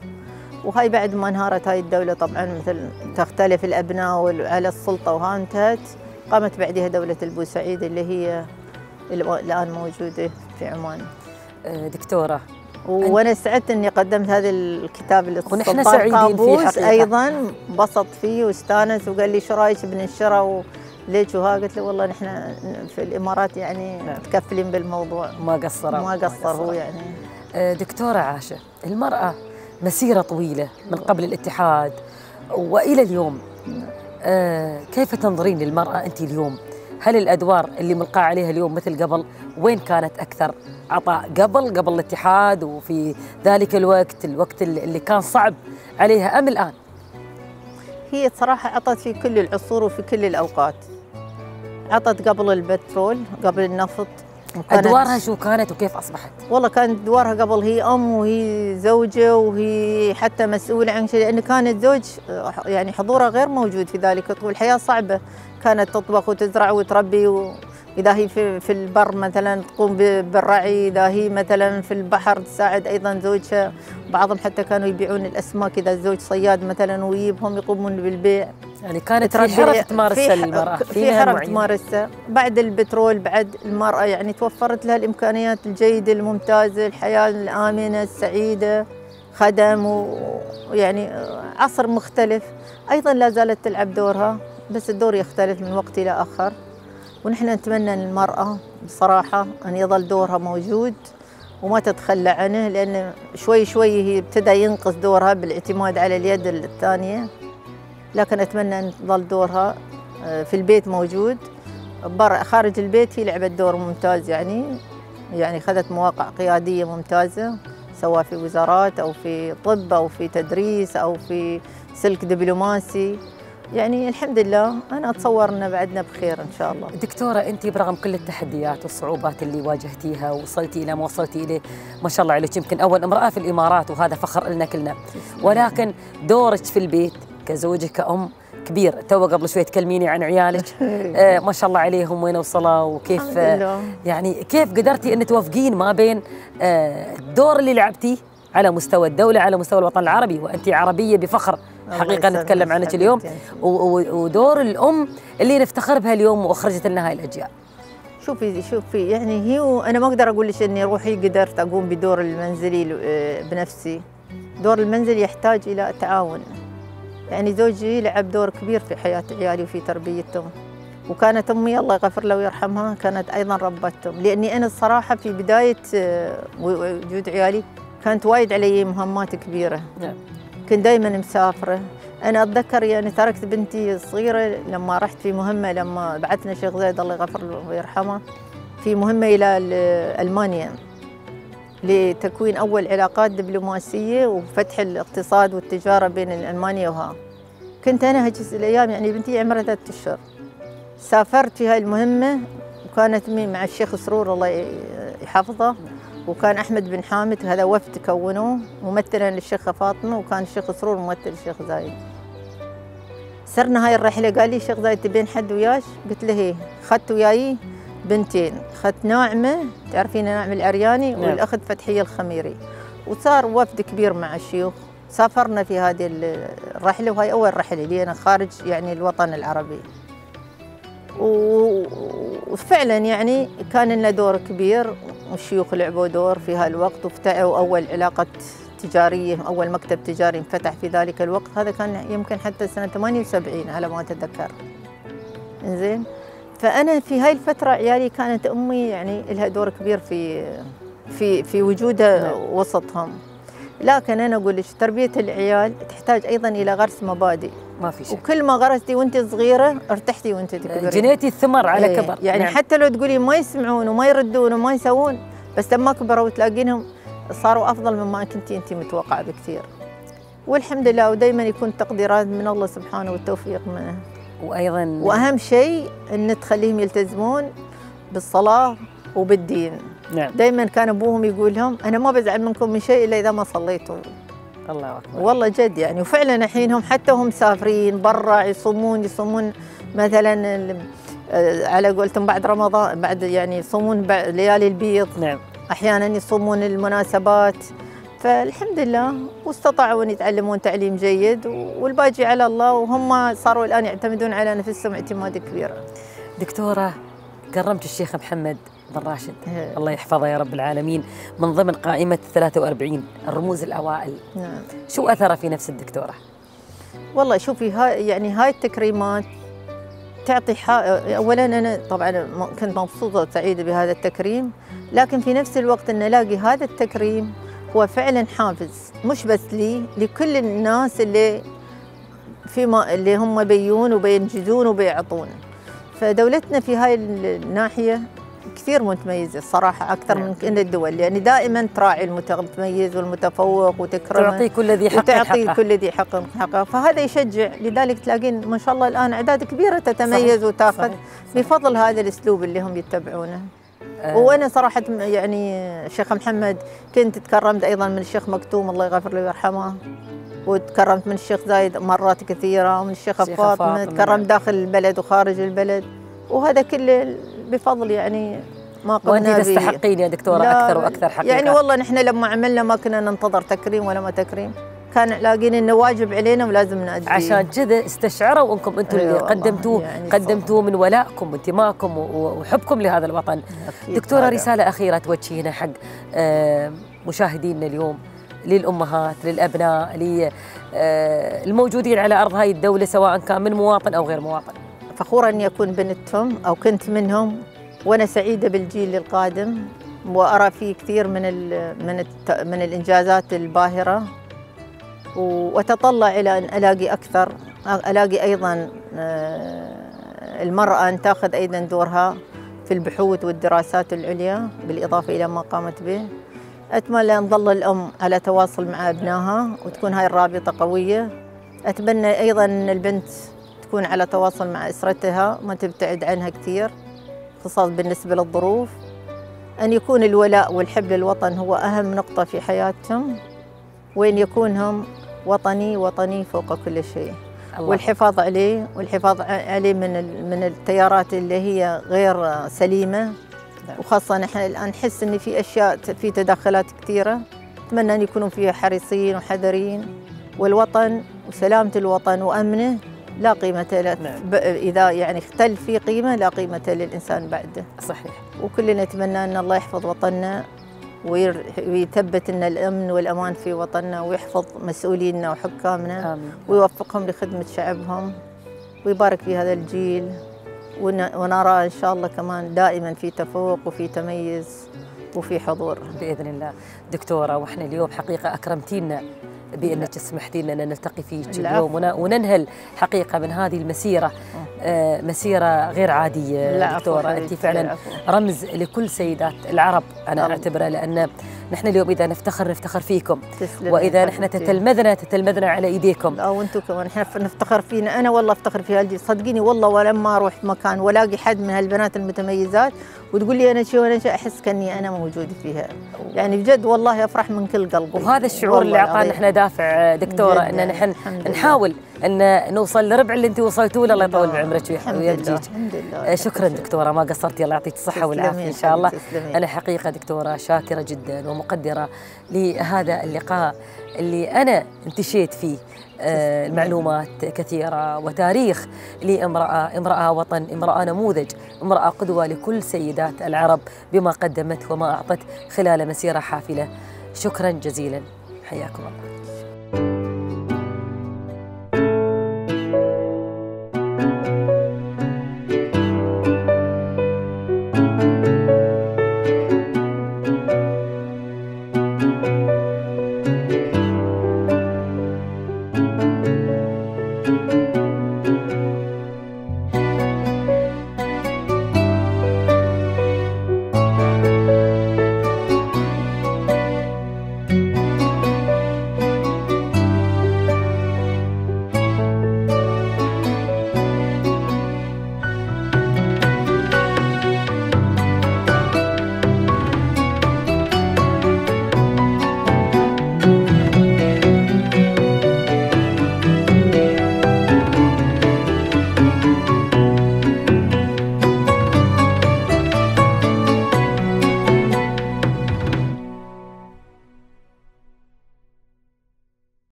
وهاي بعد ما انهارت هاي الدولة طبعاً مثل تختلف الأبناء على السلطة وها انتهت، قامت بعدها دولة البوسعيد اللي هي الآن موجودة في عمان. دكتورة وانا سعدت اني قدمت هذا الكتاب للسلطان قابوس ايضا، انبسط فيه واستانس وقال لي شو رايك بننشره وليش وها، قلت له والله نحن في الامارات يعني متكفلين بالموضوع. ما قصر هو يعني. دكتوره عائشه، المراه مسيره طويله من قبل الاتحاد والى اليوم كيف تنظرين للمراه انت اليوم؟ هل الادوار اللي ملقاه عليها اليوم مثل قبل؟ وين كانت اكثر عطاء؟ قبل الاتحاد وفي ذلك الوقت اللي كان صعب عليها ام الان؟ هي صراحه عطت في كل العصور وفي كل الاوقات. عطت قبل البترول، قبل النفط. أدوارها شو كانت وكيف أصبحت؟ والله كانت أدوارها قبل هي أم وهي زوجة وهي حتى مسؤولة عن شيء، لأن كانت زوج يعني حضورها غير موجود في ذلك، والحياة صعبة، كانت تطبخ وتزرع وتربي، وإذا هي في البر مثلا تقوم بالرعي، إذا هي مثلا في البحر تساعد أيضا زوجها، بعضهم حتى كانوا يبيعون الأسماك إذا الزوج صياد مثلا ويجيبهم يقومون بالبيع. يعني كانت في حرف تمارسها المرأة، في حرف تمارسها. بعد البترول بعد المرأة يعني توفرت لها الإمكانيات الجيدة الممتازة، الحياة الآمنة السعيدة، خدم، ويعني عصر مختلف. أيضا لا زالت تلعب دورها، بس الدور يختلف من وقت إلى آخر، ونحن نتمنى للمرأة بصراحة أن يظل دورها موجود وما تتخلى عنه، لأن شوي شوي هي ابتدى ينقص دورها بالاعتماد على اليد الثانية، لكن أتمنى أن تظل دورها في البيت موجود. خارج البيت هي لعبت دور ممتاز، يعني خذت مواقع قيادية ممتازة، سواء في وزارات أو في طب أو في تدريس أو في سلك دبلوماسي، يعني الحمد لله أنا أتصور أن بعدنا بخير إن شاء الله. دكتورة، أنت برغم كل التحديات والصعوبات اللي واجهتيها وصلتي إلى ما وصلتي إليه، ما شاء الله عليك، يمكن أول امرأة في الإمارات وهذا فخر لنا كلنا، ولكن دورك في البيت كزوجة كأم كبير. تو قبل شوي تكلميني عن عيالك ما شاء الله عليهم وين وصلوا وكيف يعني كيف قدرتي أن توفقين ما بين الدور اللي لعبتيه على مستوى الدولة على مستوى الوطن العربي، وأنت عربية بفخر حقيقة نتكلم عنك اليوم، ودور الأم اللي نفتخر بها اليوم وأخرجت لنا هاي الأجيال. شوفي يعني هي، وأنا ما أقدر أقول لك أني روحي قدرت أقوم بدور المنزلي بنفسي. دور المنزل يحتاج إلى تعاون، يعني زوجي لعب دور كبير في حياة عيالي وفي تربيتهم، وكانت أمي الله يغفر لها ويرحمها كانت أيضا ربتهم، لأني أنا الصراحة في بداية وجود عيالي كانت وايد علي مهمات كبيرة، كنت دائما مسافرة. أنا أتذكر يعني تركت بنتي الصغيرة لما رحت في مهمة، لما بعثنا الشيخ زايد الله يغفر له ويرحمه في مهمة إلى ألمانيا لتكوين أول علاقات دبلوماسية وفتح الاقتصاد والتجارة بين ألمانيا وها. كنت أنا هجس الأيام يعني بنتي عمرها 3 أشهر، سافرت في هاي المهمة، وكانت مع الشيخ سرور الله يحفظه، وكان أحمد بن حامد، هذا وفد كونوه ممثلا للشيخة فاطمة، وكان الشيخ سرور ممثل الشيخ زايد. سرنا هاي الرحلة، قال لي الشيخ زايد تبين حد وياش؟ قلت له هي. خدت وياي بنتين، خدت ناعمة، تعرفين ناعمة الأرياني، والأخت فتحية الخميري، وصار وفد كبير مع الشيوخ. سافرنا في هذه الرحلة، وهي أول رحلة لي أنا خارج يعني الوطن العربي، وفعلا يعني كان لنا دور كبير، والشيوخ لعبوا دور في هالوقت، وافتتحوا أول علاقة تجارية، أول مكتب تجاري انفتح في ذلك الوقت، هذا كان يمكن حتى سنة 78 على ما أتذكر. إنزين، فأنا في هاي الفترة عيالي كانت أمي يعني لها دور كبير في وجودها وسطهم. لكن أنا أقول لك تربية العيال تحتاج أيضاً إلى غرس مبادئ. ما في شيء. وكل ما غرستي وأنت صغيرة ارتحتي وأنت تكبرين. جنيتي الثمر على كبر. يعني حتى لو تقولي ما يسمعون وما يردون وما يسوون، بس لما كبروا تلاقينهم صاروا أفضل مما كنتي أنت متوقعة بكثير. والحمد لله، ودائماً يكون تقديرات من الله سبحانه والتوفيق منه. وأيضاً وأهم شيء أن تخليهم يلتزمون بالصلاة وبالدين. نعم. دائما كان أبوهم يقول لهم أنا ما بزعل منكم من شيء إلا إذا ما صليتوا. الله أكبر. والله جد يعني، وفعلا الحين هم حتى هم مسافرين برا يصومون مثلا على قولتهم بعد رمضان، بعد يعني يصومون ليالي البيض. نعم. أحيانا يصومون المناسبات، فالحمد لله واستطاعوا أن يتعلمون تعليم جيد، والباقي على الله، وهم صاروا الآن يعتمدون على نفسهم اعتماد كبير. دكتورة، كرمت الشيخ محمد بن راشد الله يحفظه يا رب العالمين من ضمن قائمة 43 الرموز الأوائل. نعم. شو أثره في نفس الدكتورة؟ والله شوفي، هاي التكريمات تعطي أولا أنا طبعا كنت مبسوطة وسعيدة بهذا التكريم، لكن في نفس الوقت أن ألاقي هذا التكريم هو فعلا حافز، مش بس لي، لكل الناس اللي فيما اللي هم بيون وبينجدون وبيعطون. فدولتنا في هاي الناحية كثير متميزة صراحة، أكثر من كل الدول، يعني دائما تراعي المتميز والمتفوق وتكرمه وتعطي كل ذي حق حقه، فهذا يشجع. لذلك تلاقين ما شاء الله الآن أعداد كبيرة تتميز وتاخذ بفضل هذا الأسلوب اللي هم يتبعونه. وأنا صراحة يعني الشيخ محمد كنت تكرمت أيضا من الشيخ مكتوم الله يغفر له ويرحمه، وتكرمت من الشيخ زايد مرات كثيرة، ومن الشيخة فاطمة تكرمت داخل البلد وخارج البلد، وهذا كله بفضل يعني ما قمنا به. وأنت تستحقين يا دكتورة أكثر وأكثر حقيقة. يعني والله نحن لما عملنا ما كنا ننتظر تكريم ولا ما تكريم، كان لاقين إنه واجب علينا ولازم نأديه. عشان كذا استشعروا أنكم أنتم اللي قدمتوه، يعني قدمتوه من ولائكم وانتماءكم وحبكم لهذا الوطن. دكتورة رسالة أخيرة توجهينها حق مشاهدينا اليوم، للأمهات، للأبناء، للموجودين على أرض هاي الدولة سواء كان من مواطن أو غير مواطن. فخورة أني أكون بنتهم أو كنت منهم، وأنا سعيدة بالجيل القادم وأرى فيه كثير من الإنجازات الباهرة، وأتطلع إلى أن ألاقي أكثر، ألاقي أيضا المرأة أن تأخذ أيضا دورها في البحوث والدراسات العليا بالإضافة إلى ما قامت به. أتمنى أن تظل الأم على تواصل مع أبنائها وتكون هاي الرابطة قوية. أتمنى أيضا أن البنت تكون على تواصل مع أسرتها، ما تبتعد عنها كثير خصوصا بالنسبة للظروف. أن يكون الولاء والحب للوطن هو أهم نقطة في حياتهم، وأن يكونهم وطني وطني فوق كل شيء، والحفاظ عليه من التيارات اللي هي غير سليمة. وخاصة نحن الآن نحس إن في أشياء في تدخلات كثيرة، أتمنى أن يكونوا فيها حريصين وحذرين. والوطن وسلامة الوطن وأمنه لا قيمة له، إذا يعني اختل في قيمة لا قيمة للإنسان بعده. صحيح. وكلنا نتمنى أن الله يحفظ وطننا ويثبت لنا الأمن والأمان في وطننا، ويحفظ مسؤولينا وحكامنا. آمين. ويوفقهم لخدمة شعبهم ويبارك في هذا الجيل، ونرى إن شاء الله كمان دائما في تفوق وفي تميز وفي حضور بإذن الله. دكتورة، وإحنا اليوم حقيقة أكرمتينا بأنك سمحتي لنا نلتقي فيك اليوم، وننهل حقيقة من هذه المسيرة، مسيرة غير عادية دكتورة. أنت فعلا رمز لكل سيدات العرب أنا أعتبرها، لأن نحن اليوم إذا نفتخر فيكم، وإذا نحن تتلمذنا على إيديكم، وأنتم كمان نحن نفتخر فينا. أنا والله أفتخر في هالجيل صدقيني والله، ولما أروح مكان ولاقي حد من هالبنات المتميزات وتقول لي أنا شيء وأنا شيء، أحس كأني أنا موجودة فيها، يعني بجد والله أفرح من كل قلبي. وهذا الشعور اللي أعطانا نحن دافع دكتورة، أن نحن نحاول أن نوصل لربع اللي أنت وصلتوا له. الله يطول بعمرك ويرجيك. شكرا دكتورة، ما قصرتي، الله يعطيك الصحة والعافية إن شاء الله. أنا حقيقة دكتورة شاكرة جدا ومقدرة لهذا اللقاء اللي أنا انتشيت فيه المعلومات كثيرة وتاريخ لامرأة، امرأة وطن، امرأة نموذج، امرأة قدوة لكل سيدات العرب بما قدمت وما أعطت خلال مسيرة حافلة. شكرا جزيلا، حياكم الله.